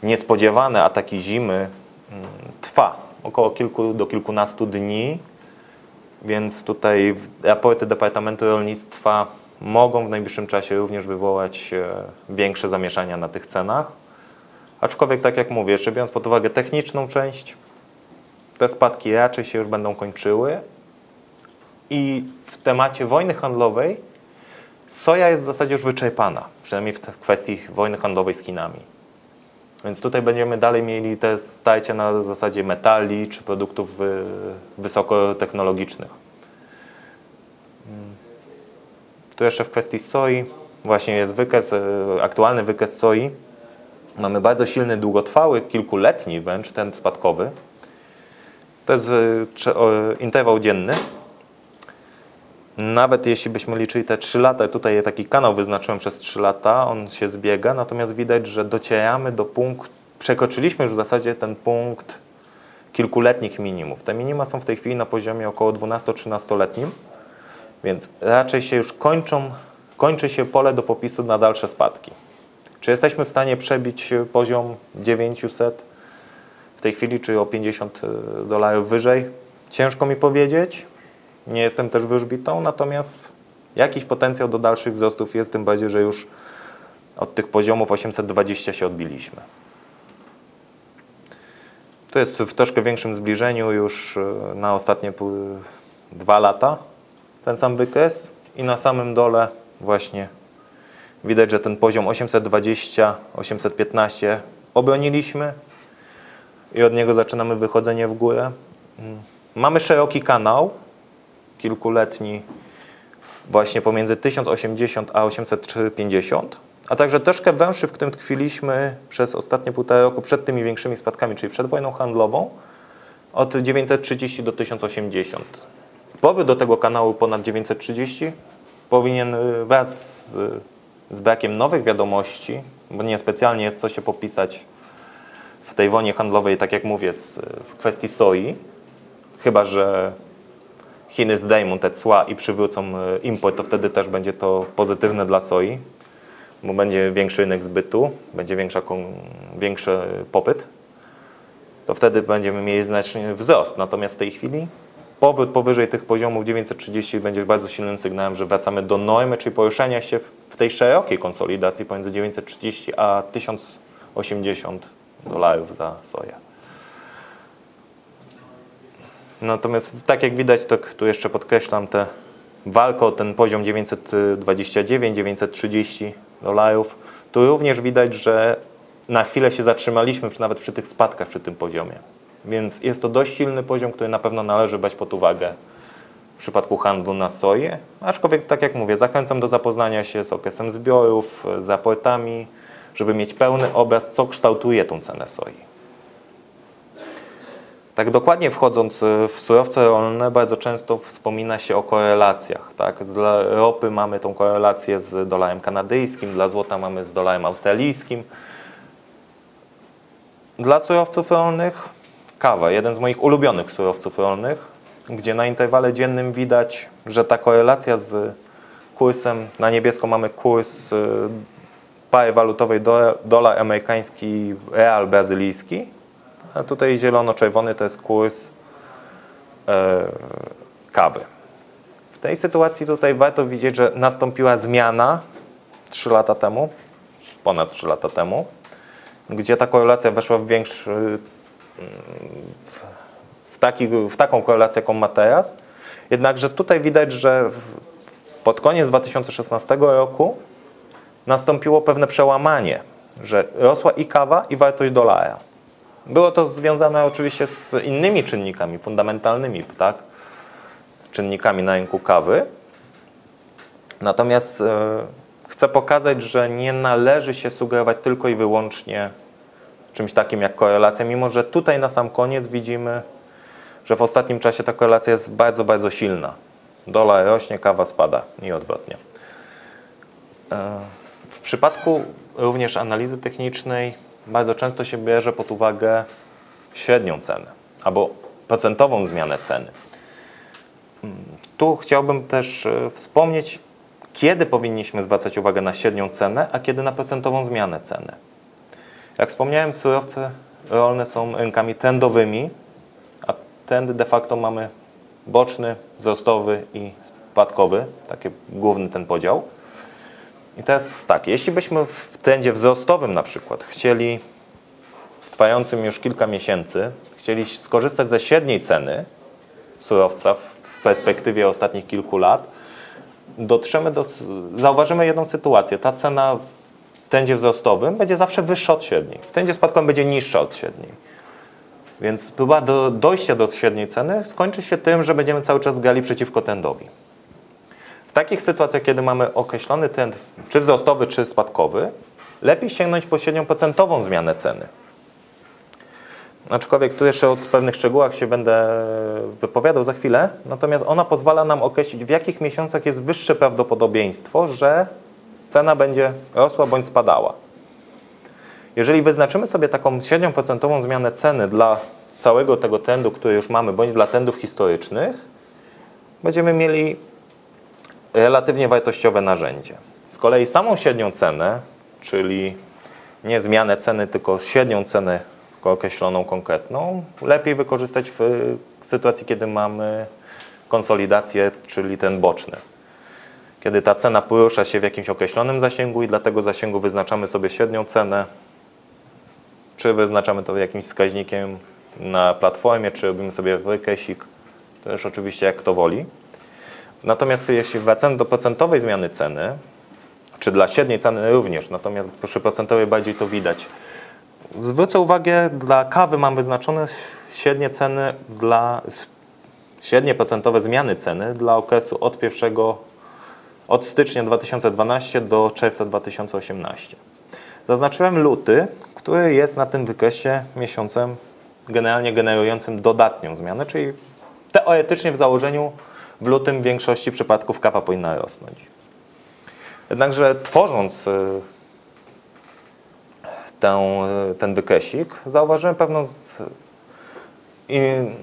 niespodziewane ataki zimy yy, trwa około kilku do kilkunastu dni, więc tutaj raporty Departamentu Rolnictwa mogą w najbliższym czasie również wywołać większe zamieszania na tych cenach. Aczkolwiek, tak jak mówię, jeszcze biorąc pod uwagę techniczną część, te spadki raczej się już będą kończyły. I w temacie wojny handlowej Soja jest w zasadzie już wyczerpana, przynajmniej w kwestii wojny handlowej z Chinami. Więc tutaj będziemy dalej mieli te starcia na zasadzie metali czy produktów wysokotechnologicznych. Tu jeszcze w kwestii soi, właśnie jest wykres, aktualny wykres soi. Mamy bardzo silny, długotrwały, kilkuletni wręcz, ten spadkowy. To jest interwał dzienny. Nawet jeśli byśmy liczyli te trzy lata, tutaj taki kanał wyznaczyłem przez trzy lata, on się zbiega, natomiast widać, że docieramy do punktu, przekroczyliśmy już w zasadzie ten punkt kilkuletnich minimów. Te minima są w tej chwili na poziomie około dwunastu-trzynastoletnim, więc raczej się już kończą, kończy się pole do popisu na dalsze spadki. Czy jesteśmy w stanie przebić poziom dziewięciuset w tej chwili, czy o pięćdziesiąt dolarów wyżej? Ciężko mi powiedzieć. Nie jestem też wróżbitą, natomiast jakiś potencjał do dalszych wzrostów jest, tym bardziej, że już od tych poziomów osiemset dwadzieścia się odbiliśmy. To jest w troszkę większym zbliżeniu już na ostatnie dwa lata ten sam wykres i na samym dole właśnie widać, że ten poziom osiemset dwadzieścia osiemset piętnaście obroniliśmy i od niego zaczynamy wychodzenie w górę. Mamy szeroki kanał kilkuletni właśnie pomiędzy tysiąc osiemdziesiąt a osiemset pięćdziesiąt, a także troszkę węższy, w którym tkwiliśmy przez ostatnie półtora roku przed tymi większymi spadkami, czyli przed wojną handlową, od dziewięćset trzydzieści do tysiąc osiemdziesiąt. Powrót do tego kanału ponad dziewięćset trzydzieści powinien wraz z, z brakiem nowych wiadomości, bo niespecjalnie jest co się popisać w tej wojnie handlowej, tak jak mówię, z, w kwestii soi, chyba że Chiny zdejmą te cła i przywrócą import, to wtedy też będzie to pozytywne dla soi, bo będzie większy rynek zbytu, będzie większa, większy popyt, to wtedy będziemy mieli znaczny wzrost. Natomiast w tej chwili powrót powyżej tych poziomów dziewięćset trzydzieści będzie bardzo silnym sygnałem, że wracamy do normy, czyli poruszania się w tej szerokiej konsolidacji pomiędzy dziewięćset trzydzieści a tysiąc osiemdziesiąt dolarów za soję. Natomiast tak jak widać, to tu jeszcze podkreślam tę walkę o ten poziom dziewięćset dwadzieścia dziewięć dziewięćset trzydzieści dolarów. Tu również widać, że na chwilę się zatrzymaliśmy przy, nawet przy tych spadkach, przy tym poziomie. Więc jest to dość silny poziom, który na pewno należy brać pod uwagę w przypadku handlu na soję. Aczkolwiek, tak jak mówię, zachęcam do zapoznania się z okresem zbiorów, z raportami, żeby mieć pełny obraz, co kształtuje tą cenę soi. Tak dokładnie wchodząc w surowce rolne, bardzo często wspomina się o korelacjach. Tak? Dla ropy mamy tą korelację z dolarem kanadyjskim, dla złota mamy z dolarem australijskim. Dla surowców rolnych kawa, jeden z moich ulubionych surowców rolnych, gdzie na interwale dziennym widać, że ta korelacja z kursem, na niebiesko mamy kurs pary walutowej dolar amerykański, real brazylijski. A tutaj zielono-czerwony to jest kurs yy, kawy. W tej sytuacji tutaj warto widzieć, że nastąpiła zmiana trzy lata temu, ponad trzy lata temu, gdzie ta korelacja weszła w większy, w, w, taki, w taką korelację, jaką ma teraz. Jednakże tutaj widać, że w, pod koniec dwa tysiące szesnastego roku nastąpiło pewne przełamanie, że rosła i kawa, i wartość dolara. Było to związane oczywiście z innymi czynnikami fundamentalnymi, tak? Czynnikami na rynku kawy. Natomiast yy, chcę pokazać, że nie należy się sugerować tylko i wyłącznie czymś takim jak korelacja, mimo że tutaj na sam koniec widzimy, że w ostatnim czasie ta korelacja jest bardzo, bardzo silna. Dolar rośnie, kawa spada i odwrotnie. Yy, w przypadku również analizy technicznej bardzo często się bierze pod uwagę średnią cenę albo procentową zmianę ceny. Tu chciałbym też wspomnieć, kiedy powinniśmy zwracać uwagę na średnią cenę, a kiedy na procentową zmianę ceny. Jak wspomniałem, surowce rolne są rynkami trendowymi, a trend de facto mamy boczny, wzrostowy i spadkowy, taki główny ten podział. I teraz tak, jeśli byśmy w trendzie wzrostowym na przykład chcieli, trwającym już kilka miesięcy, chcieli skorzystać ze średniej ceny surowca w perspektywie ostatnich kilku lat, dotrzemy do, zauważymy jedną sytuację, ta cena w trendzie wzrostowym będzie zawsze wyższa od średniej, w trendzie spadkowym będzie niższa od średniej. Więc próba do, dojścia do średniej ceny skończy się tym, że będziemy cały czas grali przeciwko trendowi. W takich sytuacjach, kiedy mamy określony trend, czy wzrostowy, czy spadkowy, lepiej sięgnąć po średnią procentową zmianę ceny. Aczkolwiek tu jeszcze o pewnych szczegółach się będę wypowiadał za chwilę, natomiast ona pozwala nam określić, w jakich miesiącach jest wyższe prawdopodobieństwo, że cena będzie rosła bądź spadała. Jeżeli wyznaczymy sobie taką średnią procentową zmianę ceny dla całego tego trendu, który już mamy, bądź dla trendów historycznych, będziemy mieli relatywnie wartościowe narzędzie. Z kolei samą średnią cenę, czyli nie zmianę ceny, tylko średnią cenę określoną, konkretną, lepiej wykorzystać w sytuacji, kiedy mamy konsolidację, czyli ten boczny. Kiedy ta cena porusza się w jakimś określonym zasięgu i dla tego zasięgu wyznaczamy sobie średnią cenę, czy wyznaczamy to jakimś wskaźnikiem na platformie, czy robimy sobie wykresik, to już oczywiście jak kto woli. Natomiast jeśli wracamy do procentowej zmiany ceny, czy dla średniej ceny również, natomiast przy procentowej bardziej to widać. Zwrócę uwagę, dla kawy mam wyznaczone średnie ceny dla, średnie procentowe zmiany ceny dla okresu od pierwszego, od stycznia dwa tysiące dwunastego do czerwca dwa tysiące osiemnastego. Zaznaczyłem luty, który jest na tym wykresie miesiącem generalnie generującym dodatnią zmianę, czyli teoretycznie w założeniu w lutym w większości przypadków kawa powinna rosnąć. Jednakże tworząc ten, ten wykresik, zauważyłem pewną z, in,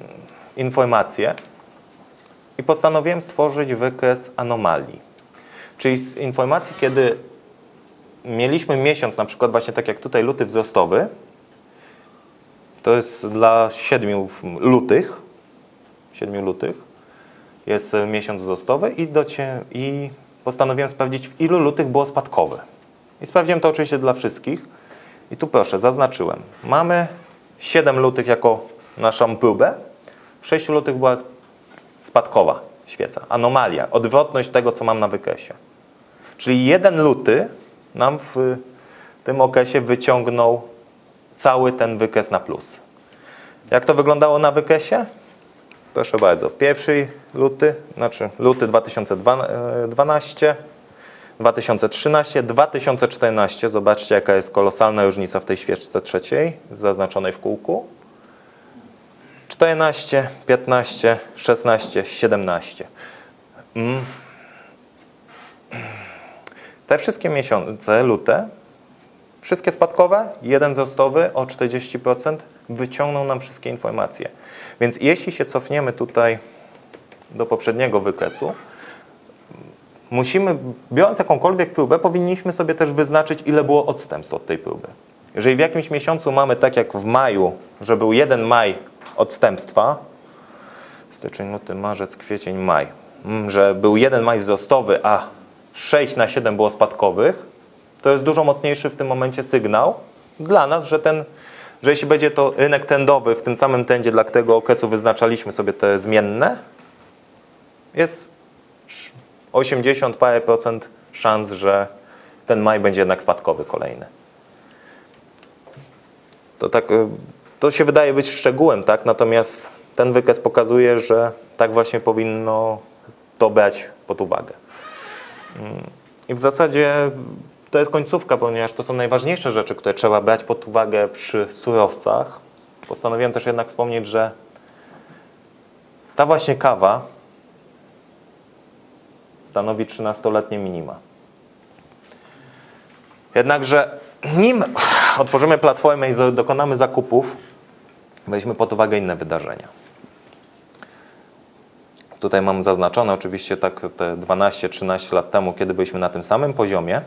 informację i postanowiłem stworzyć wykres anomalii. Czyli z informacji, kiedy mieliśmy miesiąc, na przykład właśnie tak jak tutaj luty wzrostowy, to jest dla siedmiu lutych, siedmiu lutych jest miesiąc wzrostowy i, do, i postanowiłem sprawdzić, w ilu lutych było spadkowe. I sprawdziłem to oczywiście dla wszystkich. I tu proszę, zaznaczyłem, mamy siedem lutych jako naszą próbę, w sześciu lutych była spadkowa świeca, anomalia, odwrotność tego, co mam na wykresie. Czyli jeden luty nam w tym okresie wyciągnął cały ten wykres na plus. Jak to wyglądało na wykresie? Proszę bardzo, pierwszy luty, znaczy luty dwa tysiące dwunastego, dwa tysiące trzynastego, dwa tysiące czternastego, zobaczcie jaka jest kolosalna różnica w tej świeczce trzeciej, zaznaczonej w kółku. czternaście, piętnaście, szesnaście, siedemnaście. Mm. Te wszystkie miesiące, lute, wszystkie spadkowe, jeden wzrostowy o czterdzieści procent wyciągnął nam wszystkie informacje. Więc jeśli się cofniemy tutaj do poprzedniego wykresu, musimy, biorąc jakąkolwiek próbę, powinniśmy sobie też wyznaczyć, ile było odstępstw od tej próby. Jeżeli w jakimś miesiącu mamy, tak jak w maju, że był jeden maj odstępstwa, styczeń, luty, marzec, kwiecień, maj, że był jeden maj wzrostowy, a sześć na siedem było spadkowych, to jest dużo mocniejszy w tym momencie sygnał dla nas, że, ten, że jeśli będzie to rynek trendowy w tym samym trendzie, dla którego okresu wyznaczaliśmy sobie te zmienne, jest osiemdziesiąt parę procent szans, że ten maj będzie jednak spadkowy kolejny. To, tak, to się wydaje być szczegółem, tak? Natomiast ten wykres pokazuje, że tak właśnie powinno to brać pod uwagę. I w zasadzie to jest końcówka, ponieważ to są najważniejsze rzeczy, które trzeba brać pod uwagę przy surowcach. Postanowiłem też jednak wspomnieć, że ta właśnie kawa stanowi trzynastoletnie minima. Jednakże nim otworzymy platformę i dokonamy zakupów, weźmy pod uwagę inne wydarzenia. Tutaj mam zaznaczone oczywiście tak te dwanaście-trzynaście lat temu, kiedy byliśmy na tym samym poziomie.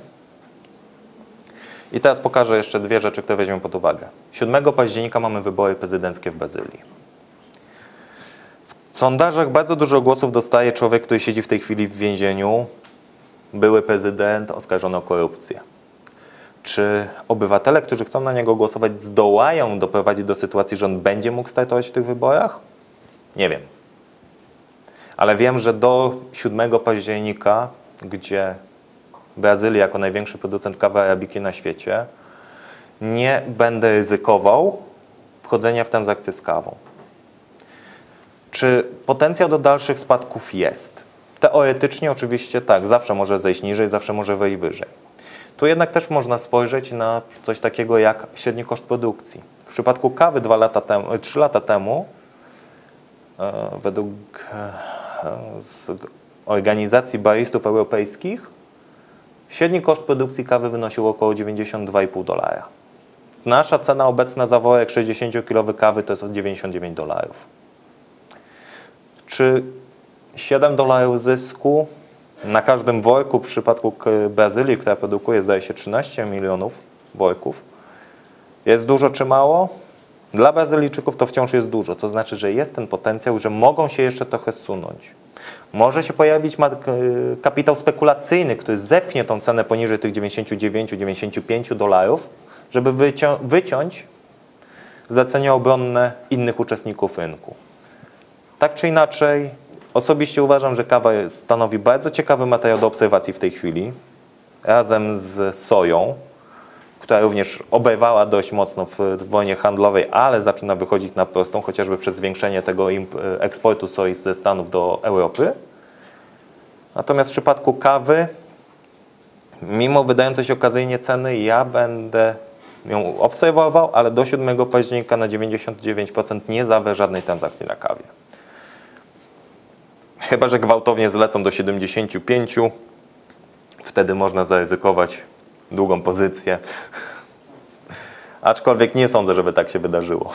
I teraz pokażę jeszcze dwie rzeczy, które weźmiemy pod uwagę. siódmego października mamy wybory prezydenckie w Bazylii. W sondażach bardzo dużo głosów dostaje człowiek, który siedzi w tej chwili w więzieniu, były prezydent oskarżony o korupcję. Czy obywatele, którzy chcą na niego głosować, zdołają doprowadzić do sytuacji, że on będzie mógł startować w tych wyborach? Nie wiem. Ale wiem, że do siódmego października gdzie Brazylia jako największy producent kawy arabiki na świecie nie będę ryzykował wchodzenia w transakcje z kawą. Czy potencjał do dalszych spadków jest? Teoretycznie oczywiście tak, zawsze może zejść niżej, zawsze może wejść wyżej. Tu jednak też można spojrzeć na coś takiego jak średni koszt produkcji. W przypadku kawy dwa lata temu, trzy lata temu według organizacji baristów europejskich średni koszt produkcji kawy wynosił około dziewięćdziesiąt dwa i pół dolara. Nasza cena obecna za worek sześćdziesięciokilowej kawy to jest od dziewięćdziesiąt dziewięć dolarów. Czy siedem dolarów zysku na każdym worku w przypadku Brazylii, która produkuje zdaje się trzynaście milionów worków, jest dużo czy mało? Dla Brazylijczyków to wciąż jest dużo, to znaczy, że jest ten potencjał, że mogą się jeszcze trochę zsunąć. Może się pojawić kapitał spekulacyjny, który zepchnie tą cenę poniżej tych dziewięćdziesięciu dziewięciu, dziewięćdziesięciu pięciu dolarów, żeby wycią wyciąć zlecenia obronne innych uczestników rynku. Tak czy inaczej, osobiście uważam, że kawa stanowi bardzo ciekawy materiał do obserwacji w tej chwili, razem z soją, która również oberwała dość mocno w wojnie handlowej, ale zaczyna wychodzić na prostą, chociażby przez zwiększenie tego eksportu soi ze Stanów do Europy. Natomiast w przypadku kawy, mimo wydającej się okazyjnie ceny, ja będę ją obserwował, ale do siódmego października na dziewięćdziesiąt dziewięć procent nie zawrę żadnej transakcji na kawie. Chyba że gwałtownie zlecą do siedemdziesięciu pięciu, wtedy można zaryzykować długą pozycję. Aczkolwiek nie sądzę, żeby tak się wydarzyło.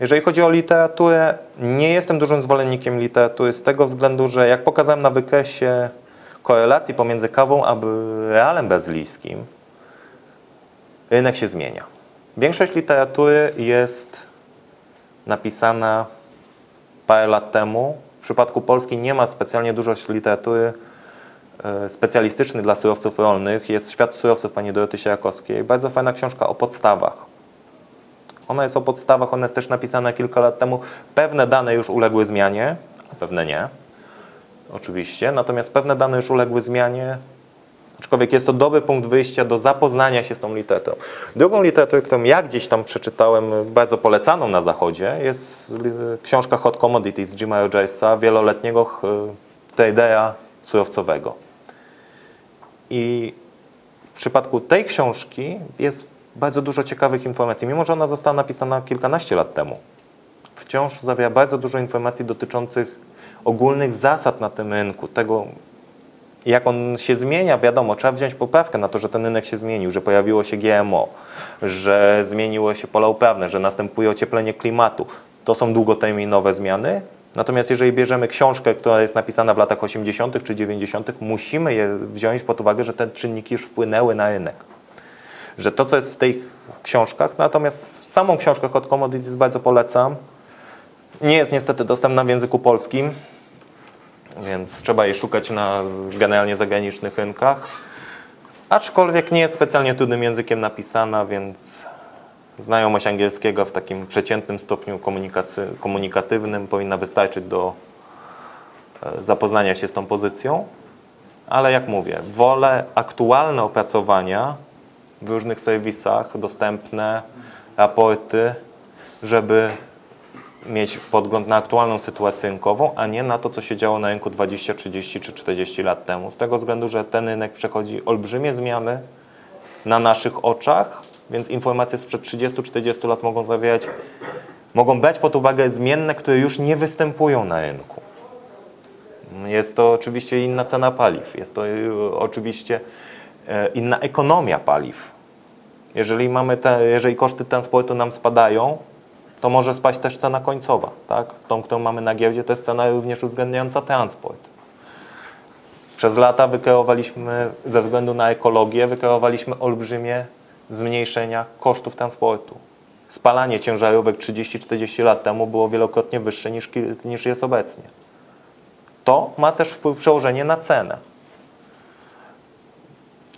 Jeżeli chodzi o literaturę, nie jestem dużym zwolennikiem literatury z tego względu, że jak pokazałem na wykresie korelacji pomiędzy kawą a realem brazylijskim, rynek się zmienia. Większość literatury jest napisana parę lat temu. W przypadku Polski nie ma specjalnie dużo literatury specjalistycznej dla surowców rolnych. Jest Świat surowców pani Doroty Sierakowskiej. Bardzo fajna książka o podstawach. Ona jest o podstawach, ona jest też napisana kilka lat temu. Pewne dane już uległy zmianie, a pewne nie. Oczywiście, natomiast pewne dane już uległy zmianie. Aczkolwiek jest to dobry punkt wyjścia do zapoznania się z tą literaturą. Drugą literaturę, którą ja gdzieś tam przeczytałem, bardzo polecaną na zachodzie, jest książka Hot Commodities Jima Rogersa, wieloletniego tradera surowcowego. I w przypadku tej książki jest bardzo dużo ciekawych informacji. Mimo że ona została napisana kilkanaście lat temu, wciąż zawiera bardzo dużo informacji dotyczących ogólnych zasad na tym rynku, tego, jak on się zmienia, wiadomo, trzeba wziąć poprawkę na to, że ten rynek się zmienił, że pojawiło się G M O, że zmieniło się pola uprawne, że następuje ocieplenie klimatu. To są długoterminowe zmiany. Natomiast jeżeli bierzemy książkę, która jest napisana w latach osiemdziesiątych czy dziewięćdziesiątych, musimy je wziąć pod uwagę, że te czynniki już wpłynęły na rynek. Że to, co jest w tych książkach, natomiast samą książkę Hot Commodities bardzo polecam. Nie jest niestety dostępna w języku polskim, więc trzeba jej szukać na generalnie zagranicznych rynkach. Aczkolwiek nie jest specjalnie trudnym językiem napisana, więc znajomość angielskiego w takim przeciętnym stopniu komunikatywnym powinna wystarczyć do zapoznania się z tą pozycją. Ale jak mówię, wolę aktualne opracowania w różnych serwisach, dostępne raporty, żeby mieć podgląd na aktualną sytuację rynkową, a nie na to, co się działo na rynku dwadzieścia, trzydzieści czy czterdzieści lat temu. Z tego względu, że ten rynek przechodzi olbrzymie zmiany na naszych oczach, więc informacje sprzed trzydziestu, czterdziestu lat mogą zawierać, mogą brać pod uwagę zmienne, które już nie występują na rynku. Jest to oczywiście inna cena paliw, jest to oczywiście inna ekonomia paliw. Jeżeli mamy te, jeżeli koszty transportu nam spadają, to może spaść też cena końcowa, tak? Tą, którą mamy na giełdzie, to jest cena również uwzględniająca transport. Przez lata wykreowaliśmy, ze względu na ekologię, wykreowaliśmy olbrzymie zmniejszenia kosztów transportu. Spalanie ciężarówek trzydzieści, czterdzieści lat temu było wielokrotnie wyższe niż, niż jest obecnie. To ma też wpływ, przełożenie na cenę.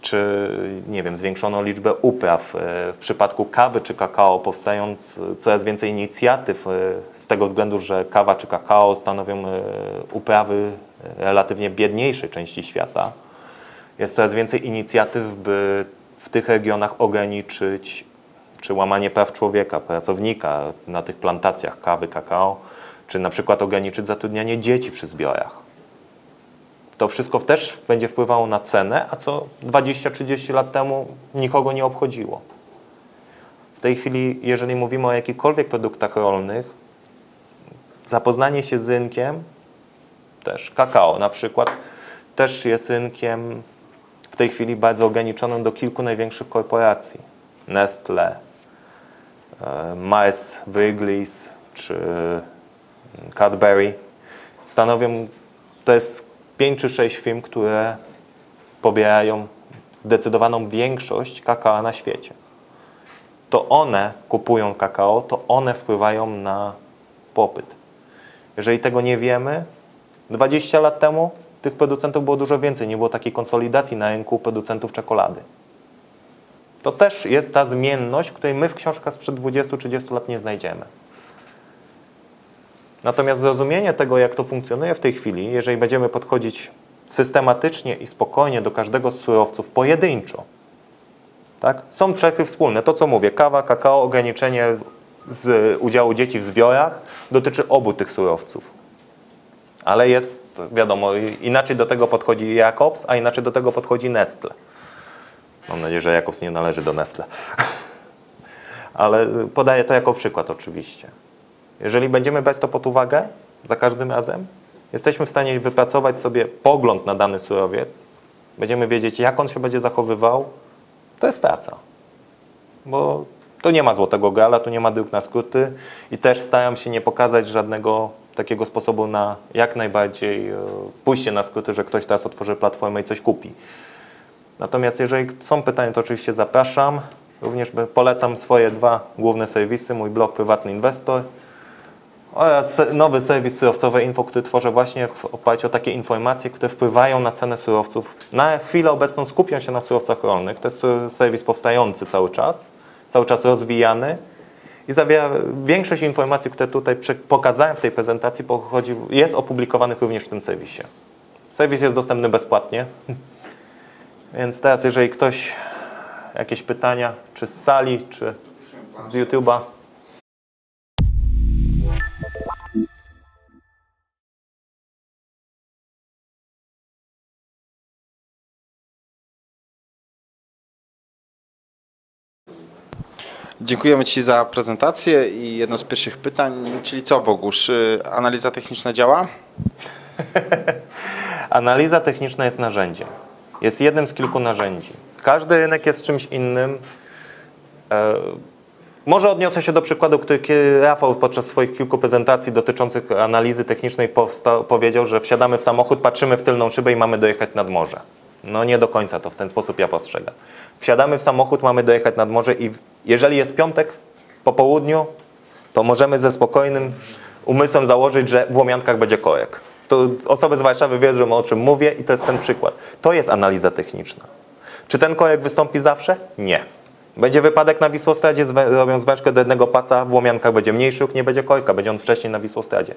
czy nie wiem, zwiększono liczbę upraw. W przypadku kawy czy kakao powstając coraz więcej inicjatyw z tego względu, że kawa czy kakao stanowią uprawy relatywnie biedniejszej części świata. Jest coraz więcej inicjatyw, by w tych regionach ograniczyć czy łamanie praw człowieka, pracownika na tych plantacjach kawy, kakao, czy na przykład ograniczyć zatrudnianie dzieci przy zbiorach. To wszystko też będzie wpływało na cenę, a co dwadzieścia trzydzieści lat temu nikogo nie obchodziło. W tej chwili, jeżeli mówimy o jakichkolwiek produktach rolnych, zapoznanie się z rynkiem, też kakao na przykład, też jest rynkiem w tej chwili bardzo ograniczonym do kilku największych korporacji. Nestle, Mars, Wrigley's czy Cadbury stanowią, to jest pięć czy sześć firm, które pobierają zdecydowaną większość kakao na świecie. To one kupują kakao, to one wpływają na popyt. Jeżeli tego nie wiemy, dwadzieścia lat temu tych producentów było dużo więcej, nie było takiej konsolidacji na rynku producentów czekolady. To też jest ta zmienność, której my w książkach sprzed dwudziestu trzydziestu lat nie znajdziemy. Natomiast zrozumienie tego, jak to funkcjonuje w tej chwili, jeżeli będziemy podchodzić systematycznie i spokojnie do każdego z surowców pojedynczo, tak? Są cechy wspólne. To, co mówię, kawa, kakao, ograniczenie z udziału dzieci w zbiorach dotyczy obu tych surowców. Ale jest, wiadomo, inaczej do tego podchodzi Jacobs, a inaczej do tego podchodzi Nestle. Mam nadzieję, że Jacobs nie należy do Nestle. Ale podaję to jako przykład oczywiście. Jeżeli będziemy brać to pod uwagę za każdym razem, jesteśmy w stanie wypracować sobie pogląd na dany surowiec, będziemy wiedzieć, jak on się będzie zachowywał. To jest praca. Bo tu nie ma złotego grala, tu nie ma dróg na skróty i też staram się nie pokazać żadnego takiego sposobu na jak najbardziej pójście na skróty, że ktoś teraz otworzy platformę i coś kupi. Natomiast jeżeli są pytania, to oczywiście zapraszam. Również polecam swoje dwa główne serwisy, mój blog Prywatny Inwestor oraz nowy serwis Surowcowe Info, który tworzę właśnie w oparciu o takie informacje, które wpływają na cenę surowców. Na chwilę obecną skupiam się na surowcach rolnych. To jest serwis powstający cały czas, cały czas rozwijany i zawiera większość informacji, które tutaj pokazałem w tej prezentacji, pochodzi, jest opublikowanych również w tym serwisie. Serwis jest dostępny bezpłatnie. Więc teraz, jeżeli ktoś jakieś pytania, czy z sali, czy z YouTube'a. Dziękujemy Ci za prezentację i jedno z pierwszych pytań, czyli co, Bogusz, analiza techniczna działa? Analiza techniczna jest narzędziem. Jest jednym z kilku narzędzi. Każdy rynek jest czymś innym. E, może odniosę się do przykładu, który Rafał podczas swoich kilku prezentacji dotyczących analizy technicznej powiedział, że wsiadamy w samochód, patrzymy w tylną szybę i mamy dojechać nad morze. No nie do końca to w ten sposób ja postrzegam. Wsiadamy w samochód, mamy dojechać nad morze i jeżeli jest piątek po południu, to możemy ze spokojnym umysłem założyć, że w Łomiankach będzie korek. To osoby z Warszawy wiedzą, o czym mówię i to jest ten przykład. To jest analiza techniczna. Czy ten korek wystąpi zawsze? Nie. Będzie wypadek na Wisłostradzie, robią zwężkę do jednego pasa, w Łomiankach będzie mniejszy, nie będzie korka, będzie on wcześniej na Wisłostradzie.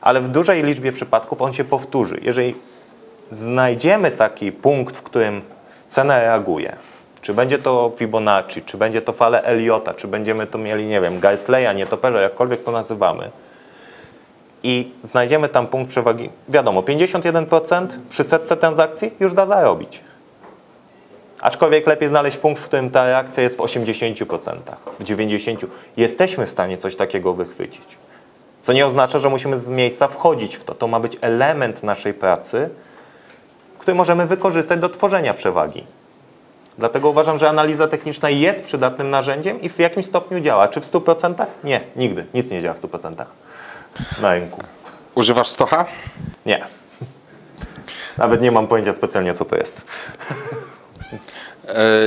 Ale w dużej liczbie przypadków on się powtórzy. Jeżeli znajdziemy taki punkt, w którym cena reaguje, czy będzie to Fibonacci, czy będzie to fale Eliota, czy będziemy to mieli, nie wiem, Gartleya, nietoperza, jakkolwiek to nazywamy, i znajdziemy tam punkt przewagi, wiadomo, pięćdziesiąt jeden procent przy setce transakcji już da zarobić. Aczkolwiek lepiej znaleźć punkt, w którym ta reakcja jest w osiemdziesięciu procentach, w dziewięćdziesięciu procentach. Jesteśmy w stanie coś takiego wychwycić. Co nie oznacza, że musimy z miejsca wchodzić w to. To ma być element naszej pracy, który możemy wykorzystać do tworzenia przewagi. Dlatego uważam, że analiza techniczna jest przydatnym narzędziem i w jakimś stopniu działa. Czy w stu procentach? Nie, nigdy. Nic nie działa w stu procentach. Na rynku. Używasz stocha? Nie. Nawet nie mam pojęcia specjalnie, co to jest.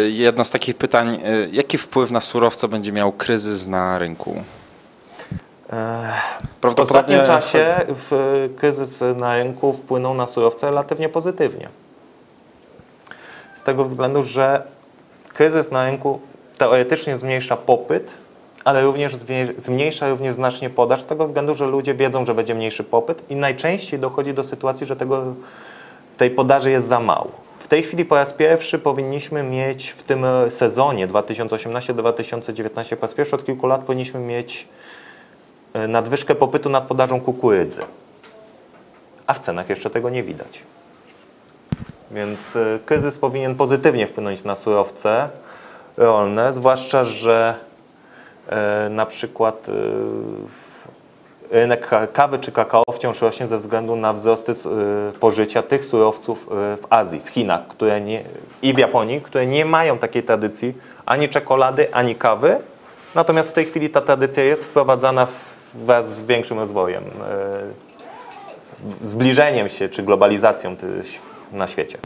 Jedno z takich pytań. Jaki wpływ na surowce będzie miał kryzys na rynku? Prawdopodobnie... W ostatnim czasie kryzys na rynku wpłynął na surowce relatywnie pozytywnie. z tego względu, że kryzys na rynku teoretycznie zmniejsza popyt, ale również zmniejsza również znacznie podaż z tego względu, że ludzie wiedzą, że będzie mniejszy popyt i najczęściej dochodzi do sytuacji, że tego, tej podaży jest za mało. W tej chwili po raz pierwszy powinniśmy mieć w tym sezonie dwa tysiące osiemnasty dwa tysiące dziewiętnasty po raz pierwszy od kilku lat powinniśmy mieć nadwyżkę popytu nad podażą kukurydzy, a w cenach jeszcze tego nie widać. Więc kryzys powinien pozytywnie wpłynąć na surowce rolne, zwłaszcza, że e, na przykład e, rynek kawy czy kakao wciąż rośnie ze względu na wzrosty e, pożycia tych surowców e, w Azji, w Chinach które nie, i w Japonii, które nie mają takiej tradycji ani czekolady, ani kawy. Natomiast w tej chwili ta tradycja jest wprowadzana wraz z większym rozwojem, e, z, zbliżeniem się czy globalizacją na świecie.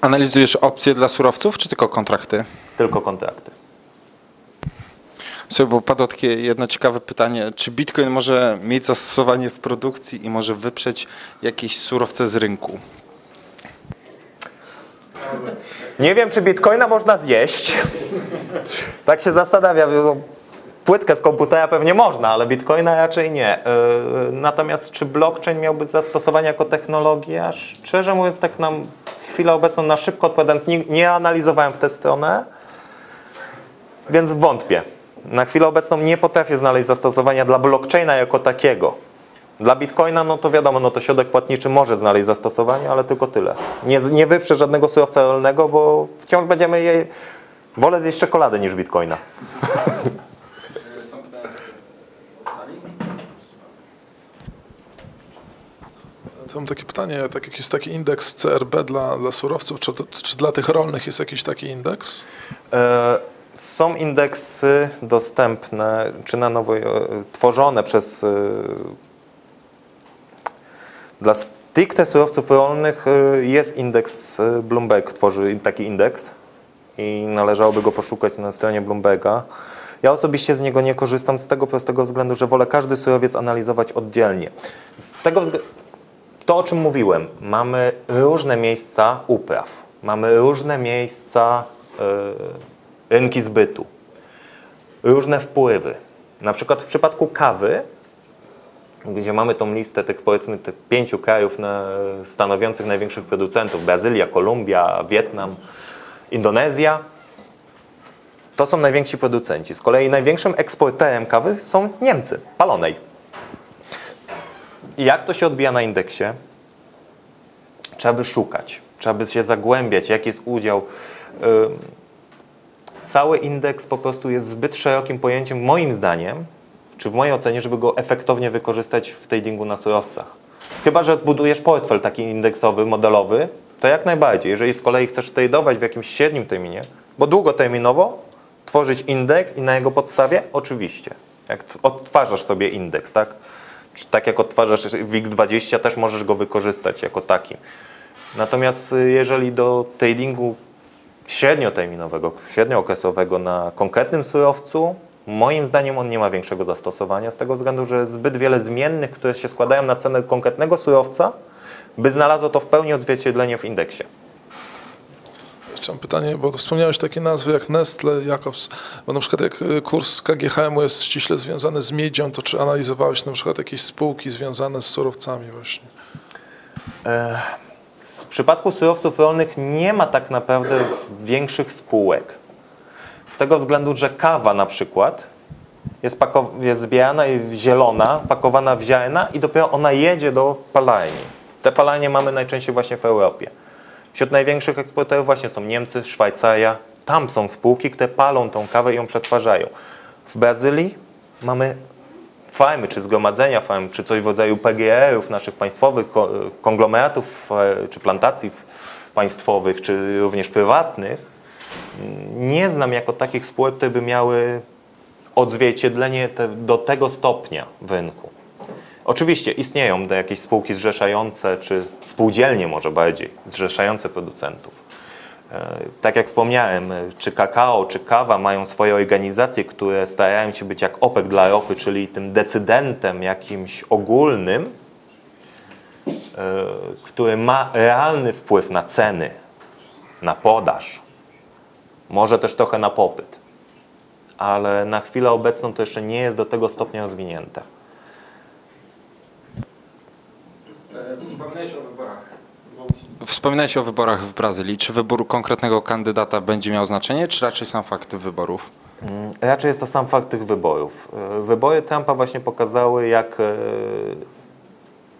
Analizujesz opcje dla surowców, czy tylko kontrakty? Tylko kontrakty. Słuchaj, bo padło takie jedno ciekawe pytanie. Czy Bitcoin może mieć zastosowanie w produkcji i może wyprzeć jakieś surowce z rynku? Nie wiem, czy Bitcoina można zjeść. Tak się zastanawiam. Płytkę z komputera pewnie można, ale Bitcoina raczej nie. Natomiast czy blockchain miałby zastosowanie jako technologia? Szczerze mówiąc, tak nam chwilę obecną na szybko odpowiadając, nie, nie analizowałem w tę stronę, więc wątpię. Na chwilę obecną nie potrafię znaleźć zastosowania dla blockchaina jako takiego. Dla Bitcoina, no to wiadomo, no to środek płatniczy może znaleźć zastosowanie, ale tylko tyle. Nie, nie wyprze żadnego surowca rolnego, bo wciąż będziemy jej... Wolę zjeść czekoladę niż Bitcoina. Mam takie pytanie, tak jak jest taki indeks C R B dla, dla surowców, czy, czy dla tych rolnych jest jakiś taki indeks? Są indeksy dostępne, czy na nowo tworzone przez dla stricte surowców rolnych jest indeks, Bloomberg tworzy taki indeks i należałoby go poszukać na stronie Bloomberga. Ja osobiście z niego nie korzystam z tego prostego względu, że wolę każdy surowiec analizować oddzielnie. Z tego względu to, o czym mówiłem, mamy różne miejsca upraw, mamy różne miejsca yy, rynki zbytu, różne wpływy. Na przykład w przypadku kawy, gdzie mamy tą listę tych powiedzmy tych pięciu krajów na, stanowiących największych producentów, Brazylia, Kolumbia, Wietnam, Indonezja, to są najwięksi producenci. Z kolei największym eksporterem kawy są Niemcy, palonej. I jak to się odbija na indeksie? Trzeba by szukać, trzeba by się zagłębiać, jaki jest udział. Yy, cały indeks po prostu jest zbyt szerokim pojęciem, moim zdaniem, czy w mojej ocenie, żeby go efektownie wykorzystać w tradingu na surowcach. Chyba że budujesz portfel taki indeksowy, modelowy, to jak najbardziej. Jeżeli z kolei chcesz tradeować w jakimś średnim terminie, bo długoterminowo tworzyć indeks i na jego podstawie, oczywiście. Jak odtwarzasz sobie indeks, tak? Czy tak jak odtwarzasz W I X dwadzieścia, też możesz go wykorzystać jako taki. Natomiast jeżeli do tradingu średnioterminowego, średniookresowego na konkretnym surowcu, moim zdaniem on nie ma większego zastosowania z tego względu, że zbyt wiele zmiennych, które się składają na cenę konkretnego surowca, by znalazło to w pełni odzwierciedlenie w indeksie. Jeszcze mam pytanie, bo wspomniałeś takie nazwy jak Nestle, Jacobs, bo na przykład jak kurs K G H M-u jest ściśle związany z miedzią, to czy analizowałeś na przykład jakieś spółki związane z surowcami właśnie? W przypadku surowców rolnych nie ma tak naprawdę większych spółek. Z tego względu, że kawa na przykład jest, jest zbierana i zielona, pakowana w ziarna i dopiero ona jedzie do palarni. Te palanie mamy najczęściej właśnie w Europie. Wśród największych eksporterów właśnie są Niemcy, Szwajcaria. Tam są spółki, które palą tą kawę i ją przetwarzają. W Brazylii mamy farmy, czy zgromadzenia farm, czy coś w rodzaju P G R-ów naszych państwowych, konglomeratów, czy plantacji państwowych, czy również prywatnych. Nie znam jako takich spółek, które by miały odzwierciedlenie do tego stopnia w rynku. Oczywiście istnieją jakieś spółki zrzeszające, czy spółdzielnie może bardziej, zrzeszające producentów. Tak jak wspomniałem, czy kakao, czy kawa mają swoje organizacje, które starają się być jak OPEC dla ropy, czyli tym decydentem jakimś ogólnym, który ma realny wpływ na ceny, na podaż, może też trochę na popyt, ale na chwilę obecną to jeszcze nie jest do tego stopnia rozwinięte. Wspomniałeś o wyborach. Wspominałeś o wyborach w Brazylii. Czy wybór konkretnego kandydata będzie miał znaczenie, czy raczej sam fakt wyborów? Raczej jest to sam fakt tych wyborów. Wybory Trumpa właśnie pokazały, jak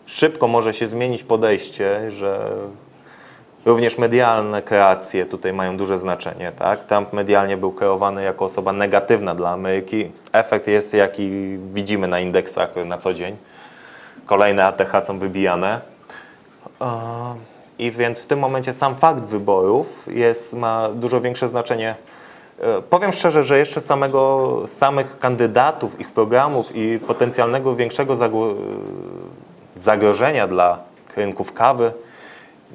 szybko może się zmienić podejście, że również medialne kreacje tutaj mają duże znaczenie. Tak? Trump medialnie był kreowany jako osoba negatywna dla Ameryki. Efekt jest, jaki widzimy na indeksach na co dzień. Kolejne A T H są wybijane. I więc w tym momencie sam fakt wyborów jest, ma dużo większe znaczenie. Powiem szczerze, że jeszcze samego, samych kandydatów, ich programów i potencjalnego większego zagrożenia dla rynków kawy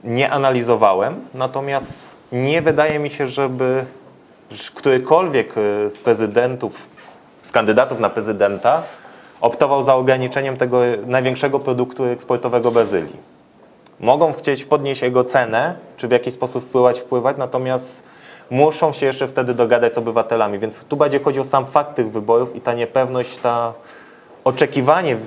nie analizowałem. Natomiast nie wydaje mi się, żeby którykolwiek z prezydentów, z kandydatów na prezydenta optował za ograniczeniem tego największego produktu eksportowego Brazylii. Mogą chcieć podnieść jego cenę, czy w jakiś sposób wpływać, wpływać, natomiast muszą się jeszcze wtedy dogadać z obywatelami. Więc tu będzie chodził o sam fakt tych wyborów i ta niepewność, ta oczekiwanie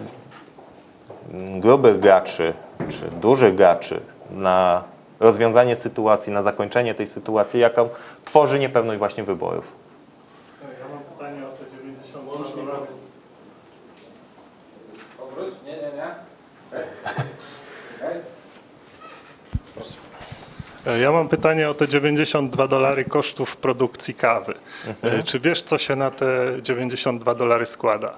grubych graczy, czy dużych graczy na rozwiązanie sytuacji, na zakończenie tej sytuacji, jaka tworzy niepewność właśnie wyborów. Ja mam pytanie o te dziewięćdziesiąt dolarów. Obróć? Nie, nie, nie. Ja mam pytanie o te dziewięćdziesiąt dwa dolary kosztów produkcji kawy. Mhm. Czy wiesz, co się na te dziewięćdziesiąt dwa dolary składa?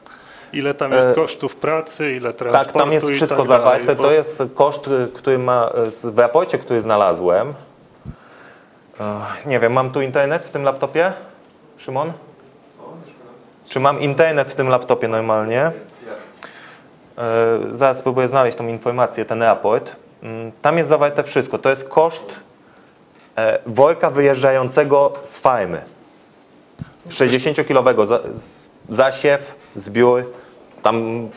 Ile tam jest kosztów pracy, ile transportu? Tak, tam jest wszystko tak zawarte. Bo... To jest koszt, który ma w raporcie, który znalazłem. Nie wiem, mam tu internet w tym laptopie? Szymon? Czy mam internet w tym laptopie normalnie? Zaraz spróbuję znaleźć tą informację, ten raport. Tam jest zawarte wszystko. To jest koszt worka wyjeżdżającego z farmy. sześćdziesięciokilowego zasiew, zbiór, tam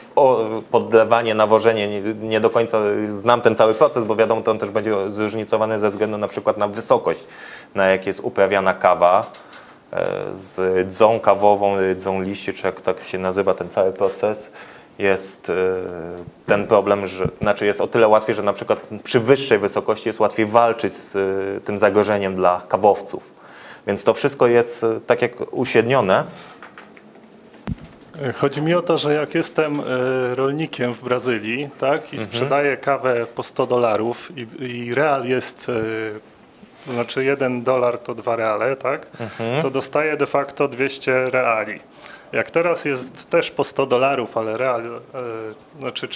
podlewanie, nawożenie. Nie do końca znam ten cały proces, bo wiadomo, to on też będzie zróżnicowany ze względu na przykład na wysokość, na jak jest uprawiana kawa z rdzą kawową, rdzą liści, czy jak tak się nazywa ten cały proces. Jest ten problem, że znaczy jest o tyle łatwiej, że na przykład przy wyższej wysokości jest łatwiej walczyć z tym zagrożeniem dla kawowców. Więc to wszystko jest tak jak uśrednione. Chodzi mi o to, że jak jestem rolnikiem w Brazylii, tak, i sprzedaję kawę po sto dolarów i, i real jest, znaczy jeden dolar to dwa reale, tak, mhm. to dostaję de facto dwieście reali. Jak teraz jest też po sto dolarów, ale real, yy, znaczy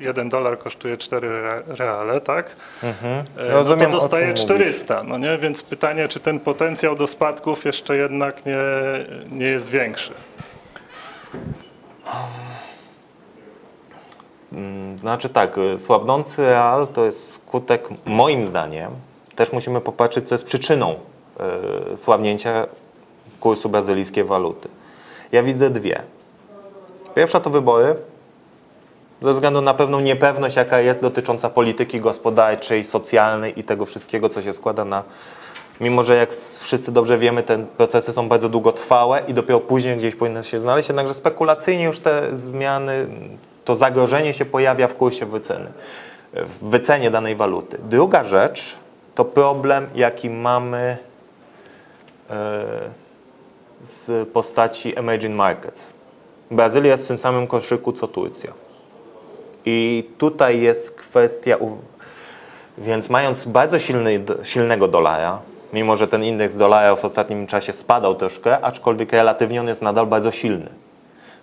jeden dolar kosztuje cztery reale, tak? Mhm. Rozumiem, no to dostaje czterysta, no nie? Więc pytanie, czy ten potencjał do spadków jeszcze jednak nie, nie jest większy? Znaczy tak, słabnący real to jest skutek, moim zdaniem, też musimy popatrzeć, co jest przyczyną yy, słabnięcia kursu brazylijskiej waluty. Ja widzę dwie. Pierwsza to wybory, ze względu na pewną niepewność, jaka jest dotycząca polityki gospodarczej, socjalnej i tego wszystkiego, co się składa na... Mimo że jak wszyscy dobrze wiemy, te procesy są bardzo długotrwałe i dopiero później gdzieś powinny się znaleźć, jednakże spekulacyjnie już te zmiany, to zagrożenie się pojawia w kursie wyceny, w wycenie danej waluty. Druga rzecz to problem, jaki mamy... Yy, z postaci emerging markets. Brazylia jest w tym samym koszyku co Turcja. I tutaj jest kwestia, więc mając bardzo silny, silnego dolara, mimo że ten indeks dolara w ostatnim czasie spadał troszkę, aczkolwiek relatywnie on jest nadal bardzo silny.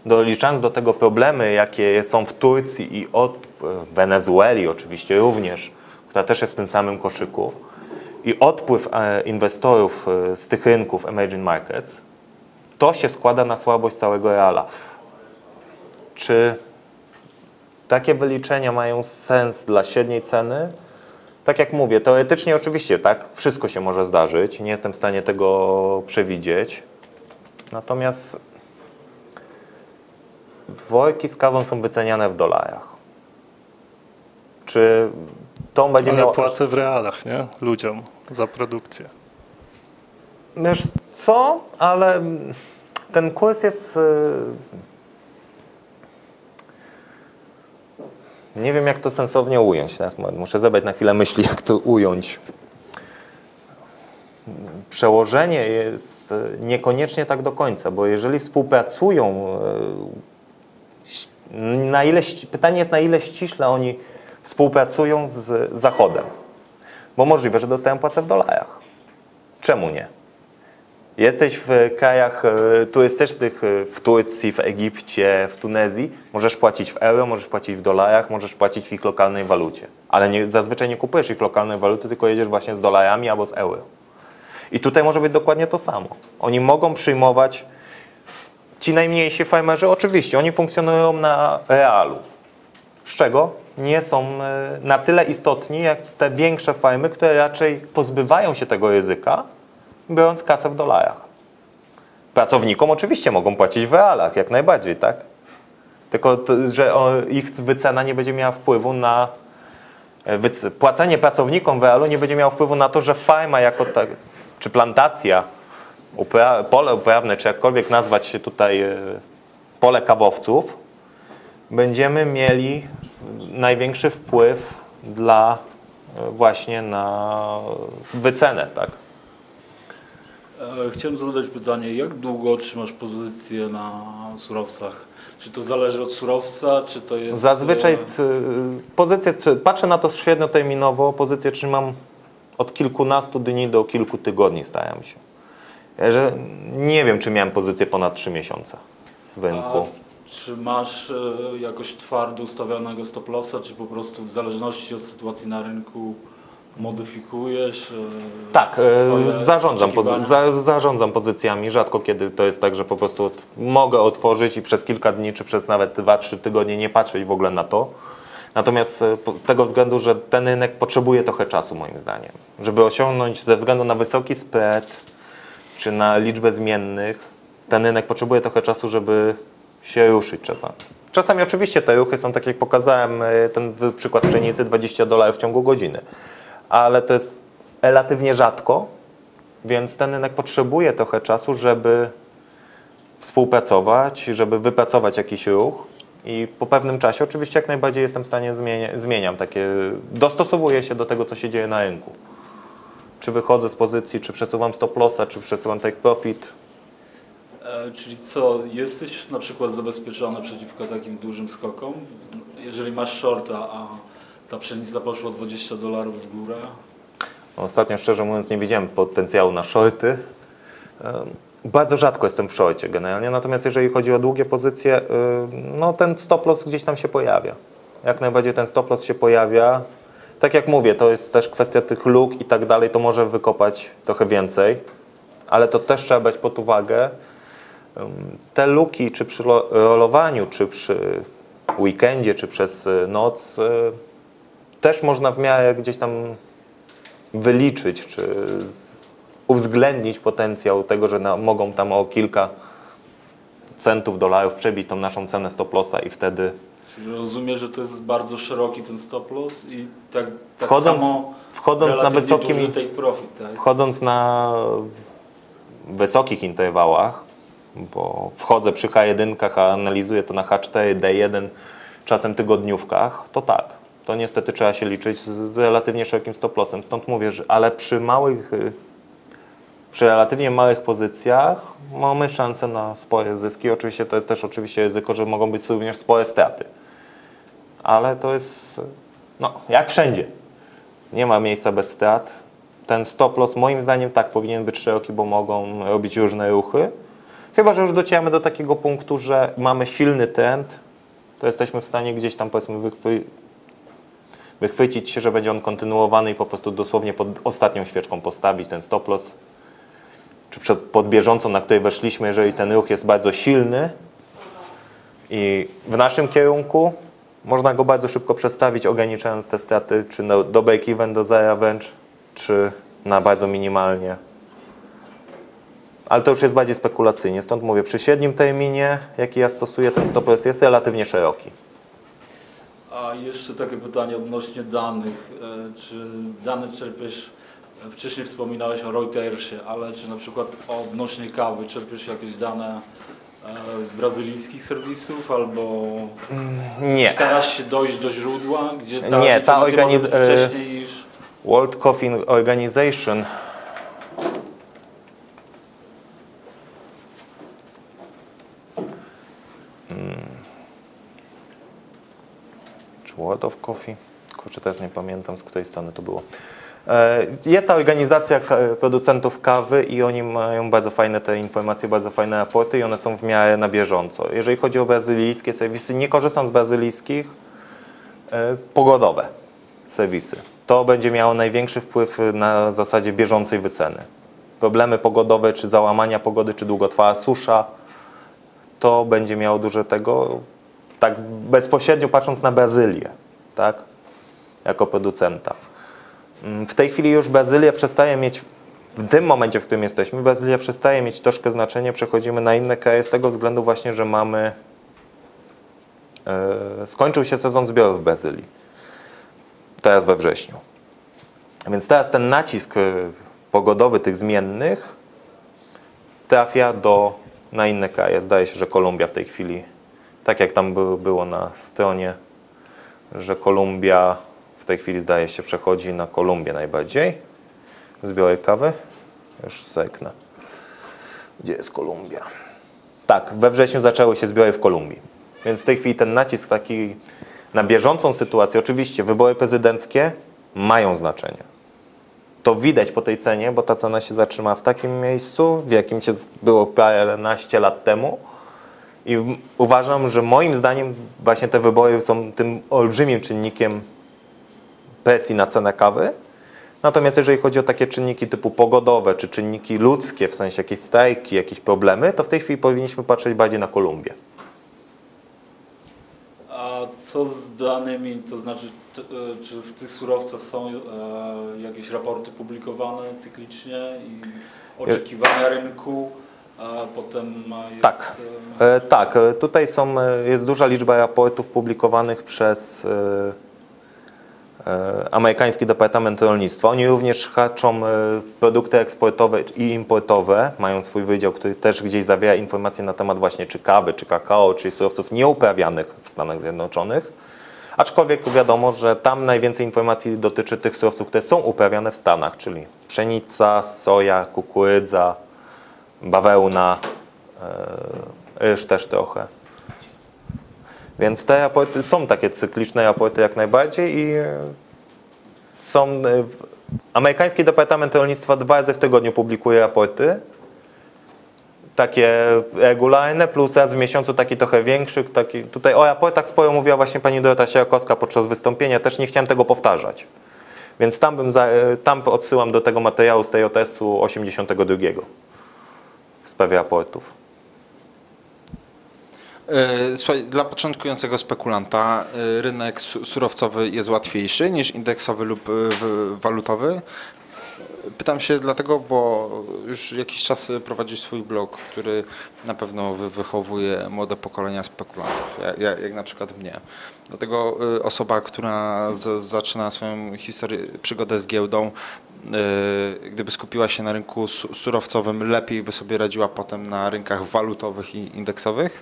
Doliczając do tego problemy, jakie są w Turcji i od Wenezueli oczywiście również, która też jest w tym samym koszyku, i odpływ inwestorów z tych rynków emerging markets, to się składa na słabość całego reala. Czy takie wyliczenia mają sens dla średniej ceny? Tak jak mówię, teoretycznie oczywiście tak, wszystko się może zdarzyć, nie jestem w stanie tego przewidzieć. Natomiast worki z kawą są wyceniane w dolarach. Czy tą będzie miało... płacę w realach, nie? Ludziom za produkcję. Wiesz co, ale ten kurs jest... Nie wiem, jak to sensownie ująć. Teraz muszę zebrać na chwilę myśli, jak to ująć. Przełożenie jest niekoniecznie tak do końca, bo jeżeli współpracują, na ile, pytanie jest, na ile ściśle oni współpracują z Zachodem, bo możliwe, że dostają płacę w dolarach. Czemu nie? Jesteś w krajach turystycznych, w Turcji, w Egipcie, w Tunezji, możesz płacić w euro, możesz płacić w dolarach, możesz płacić w ich lokalnej walucie, ale nie, zazwyczaj nie kupujesz ich lokalnej waluty, tylko jedziesz właśnie z dolarami albo z euro. I tutaj może być dokładnie to samo. Oni mogą przyjmować, ci najmniejsi farmerzy, oczywiście, oni funkcjonują na realu, z czego nie są na tyle istotni jak te większe farmy, które raczej pozbywają się tego ryzyka, biorąc kasę w dolarach. Pracownikom oczywiście mogą płacić w realach, jak najbardziej, tak? Tylko, że ich wycena nie będzie miała wpływu na... Płacenie pracownikom w realu nie będzie miało wpływu na to, że farma jako ta, czy plantacja, upra pole uprawne, czy jakkolwiek nazwać się tutaj pole kawowców, będziemy mieli największy wpływ dla właśnie na wycenę, tak? Chciałem zadać pytanie, jak długo trzymasz pozycję na surowcach? Czy to zależy od surowca, czy to jest... Zazwyczaj pozycję, patrzę na to średnioterminowo, pozycję trzymam od kilkunastu dni do kilku tygodni, staram się. Że nie wiem, czy miałem pozycję ponad trzy miesiące w rynku. A czy masz jakoś twardo ustawionego stop lossa, czy po prostu w zależności od sytuacji na rynku modyfikujesz? Tak, zarządzam, pozy za zarządzam pozycjami. Rzadko kiedy to jest tak, że po prostu od mogę otworzyć i przez kilka dni, czy przez nawet dwa trzy tygodnie nie patrzeć w ogóle na to. Natomiast z tego względu, że ten rynek potrzebuje trochę czasu, moim zdaniem. Żeby osiągnąć, ze względu na wysoki spread, czy na liczbę zmiennych, ten rynek potrzebuje trochę czasu, żeby się ruszyć czasami. Czasami oczywiście te ruchy są, tak jak pokazałem, ten przykład pszenicy dwadzieścia dolarów w ciągu godziny. Ale to jest relatywnie rzadko, więc ten rynek potrzebuje trochę czasu, żeby współpracować, żeby wypracować jakiś ruch i po pewnym czasie oczywiście jak najbardziej jestem w stanie zmieniać, zmieniam takie, dostosowuję się do tego, co się dzieje na rynku. Czy wychodzę z pozycji, czy przesuwam stop lossa, czy przesuwam take profit. E, czyli co, jesteś na przykład zabezpieczony przeciwko takim dużym skokom, jeżeli masz shorta, a ta pszenica poszła dwadzieścia dolarów w górę? Ostatnio, szczerze mówiąc, nie widziałem potencjału na shorty. Bardzo rzadko jestem w shorcie generalnie, natomiast jeżeli chodzi o długie pozycje, no ten stop loss gdzieś tam się pojawia. Jak najbardziej ten stop loss się pojawia. Tak jak mówię, to jest też kwestia tych luk i tak dalej, to może wykopać trochę więcej, ale to też trzeba brać pod uwagę. Te luki, czy przy rolowaniu, czy przy weekendzie, czy przez noc, też można w miarę gdzieś tam wyliczyć, czy uwzględnić potencjał tego, że na, mogą tam o kilka centów, dolarów przebić tą naszą cenę stop lossa i wtedy... Czyli rozumiem, że to jest bardzo szeroki ten stop loss i tak, tak wchodząc, samo wchodząc na wysokim take profit, tak? Wchodząc na wysokich interwałach, bo wchodzę przy H jedynkach, a analizuję to na H cztery, D jeden, czasem tygodniówkach, to tak. To niestety trzeba się liczyć z relatywnie szerokim stop lossem. Stąd mówię, że ale przy małych, przy relatywnie małych pozycjach mamy szansę na spore zyski. Oczywiście to jest też oczywiście ryzyko, że mogą być również spore straty. Ale to jest, no, jak wszędzie. Nie ma miejsca bez strat. Ten stop loss moim zdaniem tak powinien być szeroki, bo mogą robić różne ruchy. Chyba że już docieramy do takiego punktu, że mamy silny trend, to jesteśmy w stanie gdzieś tam, powiedzmy, wychwycić wychwycić się, że będzie on kontynuowany i po prostu dosłownie pod ostatnią świeczką postawić ten stop loss, czy przed, pod bieżącą, na której weszliśmy, jeżeli ten ruch jest bardzo silny i w naszym kierunku można go bardzo szybko przestawić, ograniczając te straty, czy na, do break-even, do zera wręcz, czy na bardzo minimalnie. Ale to już jest bardziej spekulacyjnie, stąd mówię, przy średnim terminie, jaki ja stosuję, ten stop loss jest relatywnie szeroki. A jeszcze takie pytanie odnośnie danych. Czy dane czerpiesz Wcześniej wspominałeś o Reutersie, ale czy na przykład odnośnie kawy czerpiesz jakieś dane z brazylijskich serwisów albo nie? Starasz się dojść do źródła, gdzie ta nie, ta organiz... wcześniej niż... World Coffee Organization. Czy World of Coffee? Kurczę, teraz nie pamiętam, z której strony to było. Jest ta organizacja producentów kawy i oni mają bardzo fajne te informacje, bardzo fajne raporty i one są w miarę na bieżąco. Jeżeli chodzi o brazylijskie serwisy, nie korzystam z brazylijskich, pogodowe serwisy. To będzie miało największy wpływ na zasadzie bieżącej wyceny. Problemy pogodowe, czy załamania pogody, czy długotrwała susza, to będzie miało dużo tego, tak bezpośrednio patrząc na Brazylię, tak, jako producenta. W tej chwili już Brazylia przestaje mieć, w tym momencie, w którym jesteśmy, Brazylia przestaje mieć troszkę znaczenie, przechodzimy na inne kraje z tego względu właśnie, że mamy, yy, skończył się sezon zbiorów w Brazylii, teraz we wrześniu. Więc teraz ten nacisk pogodowy tych zmiennych trafia do, na inne kraje. Zdaje się, że Kolumbia w tej chwili, tak jak tam było na stronie, że Kolumbia... W tej chwili zdaje się przechodzi na Kolumbię najbardziej. Zbiory kawy. Już zerknę. Gdzie jest Kolumbia? Tak, we wrześniu zaczęły się zbiory w Kolumbii. Więc w tej chwili ten nacisk taki na bieżącą sytuację. Oczywiście wybory prezydenckie mają znaczenie. To widać po tej cenie, bo ta cena się zatrzyma w takim miejscu, w jakim się było paręnaście lat temu. I uważam, że moim zdaniem właśnie te wybory są tym olbrzymim czynnikiem presji na cenę kawy. Natomiast jeżeli chodzi o takie czynniki typu pogodowe, czy czynniki ludzkie, w sensie jakieś strajki, jakieś problemy, to w tej chwili powinniśmy patrzeć bardziej na Kolumbię. A co z danymi, to znaczy, czy w tych surowcach są jakieś raporty publikowane cyklicznie i oczekiwania rynku? A potem jest... Tak, tak. Tutaj są, jest duża liczba raportów publikowanych przez amerykański Departament Rolnictwa. Oni również haczą produkty eksportowe i importowe. Mają swój wydział, który też gdzieś zawiera informacje na temat właśnie czy kawy, czy kakao, czy surowców nieuprawianych w Stanach Zjednoczonych. Aczkolwiek wiadomo, że tam najwięcej informacji dotyczy tych surowców, które są uprawiane w Stanach, czyli pszenica, soja, kukurydza, bawełna, ryż też trochę. Więc te raporty, są takie cykliczne raporty jak najbardziej i są, amerykański Departament Rolnictwa dwa razy w tygodniu publikuje raporty, takie regularne, plus raz w miesiącu taki trochę większy. Taki, tutaj o raportach sporo mówiła właśnie pani Dorota Sierakowska podczas wystąpienia, też nie chciałem tego powtarzać. Więc tam, bym za, tam odsyłam do tego materiału z tej o te esu osiemdziesiątego drugiego w sprawie raportów. Słuchaj, dla początkującego spekulanta rynek surowcowy jest łatwiejszy niż indeksowy lub walutowy. Pytam się dlatego, bo już jakiś czas prowadzisz swój blog, który na pewno wychowuje młode pokolenia spekulantów, jak, jak na przykład mnie. Dlatego osoba, która z, zaczyna swoją historię, przygodę z giełdą, gdyby skupiła się na rynku surowcowym, lepiej by sobie radziła potem na rynkach walutowych i indeksowych?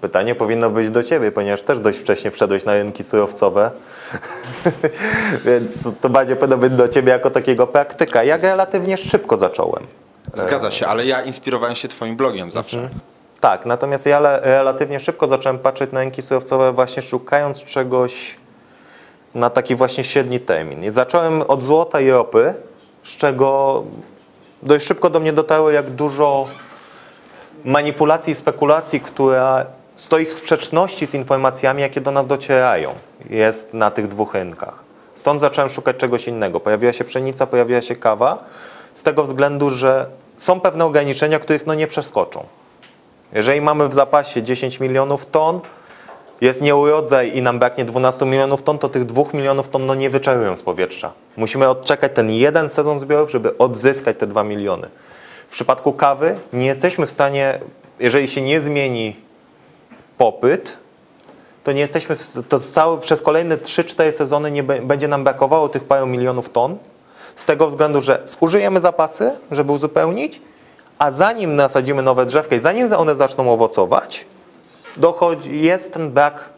Pytanie powinno być do ciebie, ponieważ też dość wcześnie wszedłeś na rynki surowcowe, więc to bardziej powinno być do ciebie jako takiego praktyka. Ja relatywnie szybko zacząłem. Zgadza się, ale ja inspirowałem się twoim blogiem zawsze. Mhm. Tak, natomiast ja relatywnie szybko zacząłem patrzeć na rynki surowcowe właśnie szukając czegoś na taki właśnie średni termin. I zacząłem od złota i ropy, z czego dość szybko do mnie dotarło, jak dużo manipulacji i spekulacji, która stoi w sprzeczności z informacjami, jakie do nas docierają, jest na tych dwóch rynkach. Stąd zacząłem szukać czegoś innego. Pojawiła się pszenica, pojawiła się kawa, z tego względu, że są pewne ograniczenia, których no nie przeskoczą. Jeżeli mamy w zapasie dziesięć milionów ton, jest nieurodzaj i nam braknie dwunastu milionów ton, to tych dwóch milionów ton no nie wyczarują z powietrza. Musimy odczekać ten jeden sezon zbiorów, żeby odzyskać te dwa miliony. W przypadku kawy nie jesteśmy w stanie, jeżeli się nie zmieni popyt, to nie jesteśmy, w, to cały, przez kolejne trzy cztery sezony nie będzie nam brakowało tych paru milionów ton, z tego względu, że zużyjemy zapasy, żeby uzupełnić, a zanim nasadzimy nowe drzewka i zanim one zaczną owocować, dochodzi, jest ten brak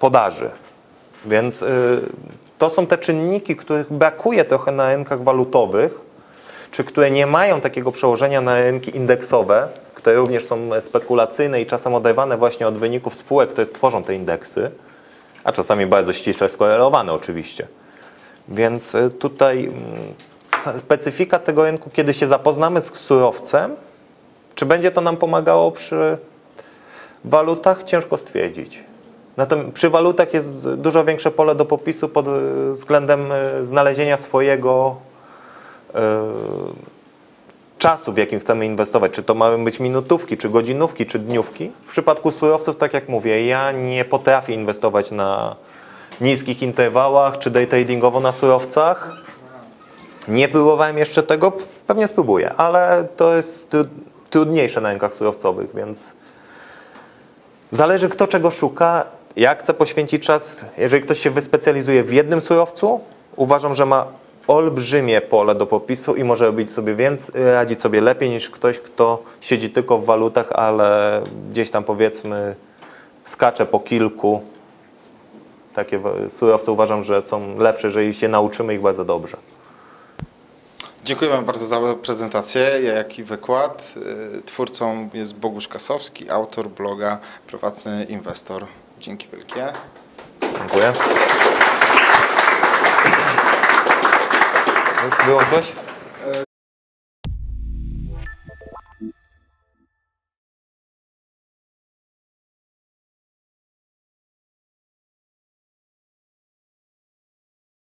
podaży. Więc yy, to są te czynniki, których brakuje trochę na rynkach walutowych, czy które nie mają takiego przełożenia na rynki indeksowe, które również są spekulacyjne i czasem oderwane właśnie od wyników spółek, które tworzą te indeksy, a czasami bardzo ściśle skorelowane oczywiście. Więc tutaj specyfika tego rynku, kiedy się zapoznamy z surowcem, czy będzie to nam pomagało przy walutach, ciężko stwierdzić. Natomiast przy walutach jest dużo większe pole do popisu pod względem znalezienia swojego yy, czasu, w jakim chcemy inwestować. Czy to mają być minutówki, czy godzinówki, czy dniówki. W przypadku surowców, tak jak mówię, ja nie potrafię inwestować na niskich interwałach, czy day tradingowo na surowcach. Nie próbowałem jeszcze tego, pewnie spróbuję, ale to jest trudniejsze na rynkach surowcowych, więc zależy, kto czego szuka. Ja chcę poświęcić czas, jeżeli ktoś się wyspecjalizuje w jednym surowcu, uważam, że ma olbrzymie pole do popisu i może robić sobie więcej, radzić sobie lepiej niż ktoś, kto siedzi tylko w walutach, ale gdzieś tam powiedzmy skacze po kilku. Takie surowce uważam, że są lepsze, jeżeli się nauczymy ich bardzo dobrze. Dziękuję Wam bardzo za prezentację, jak i wykład. Twórcą jest Bogusz Kasowski, autor bloga Prywatny Inwestor. Dzięki wielkie. Dziękuję. Było coś?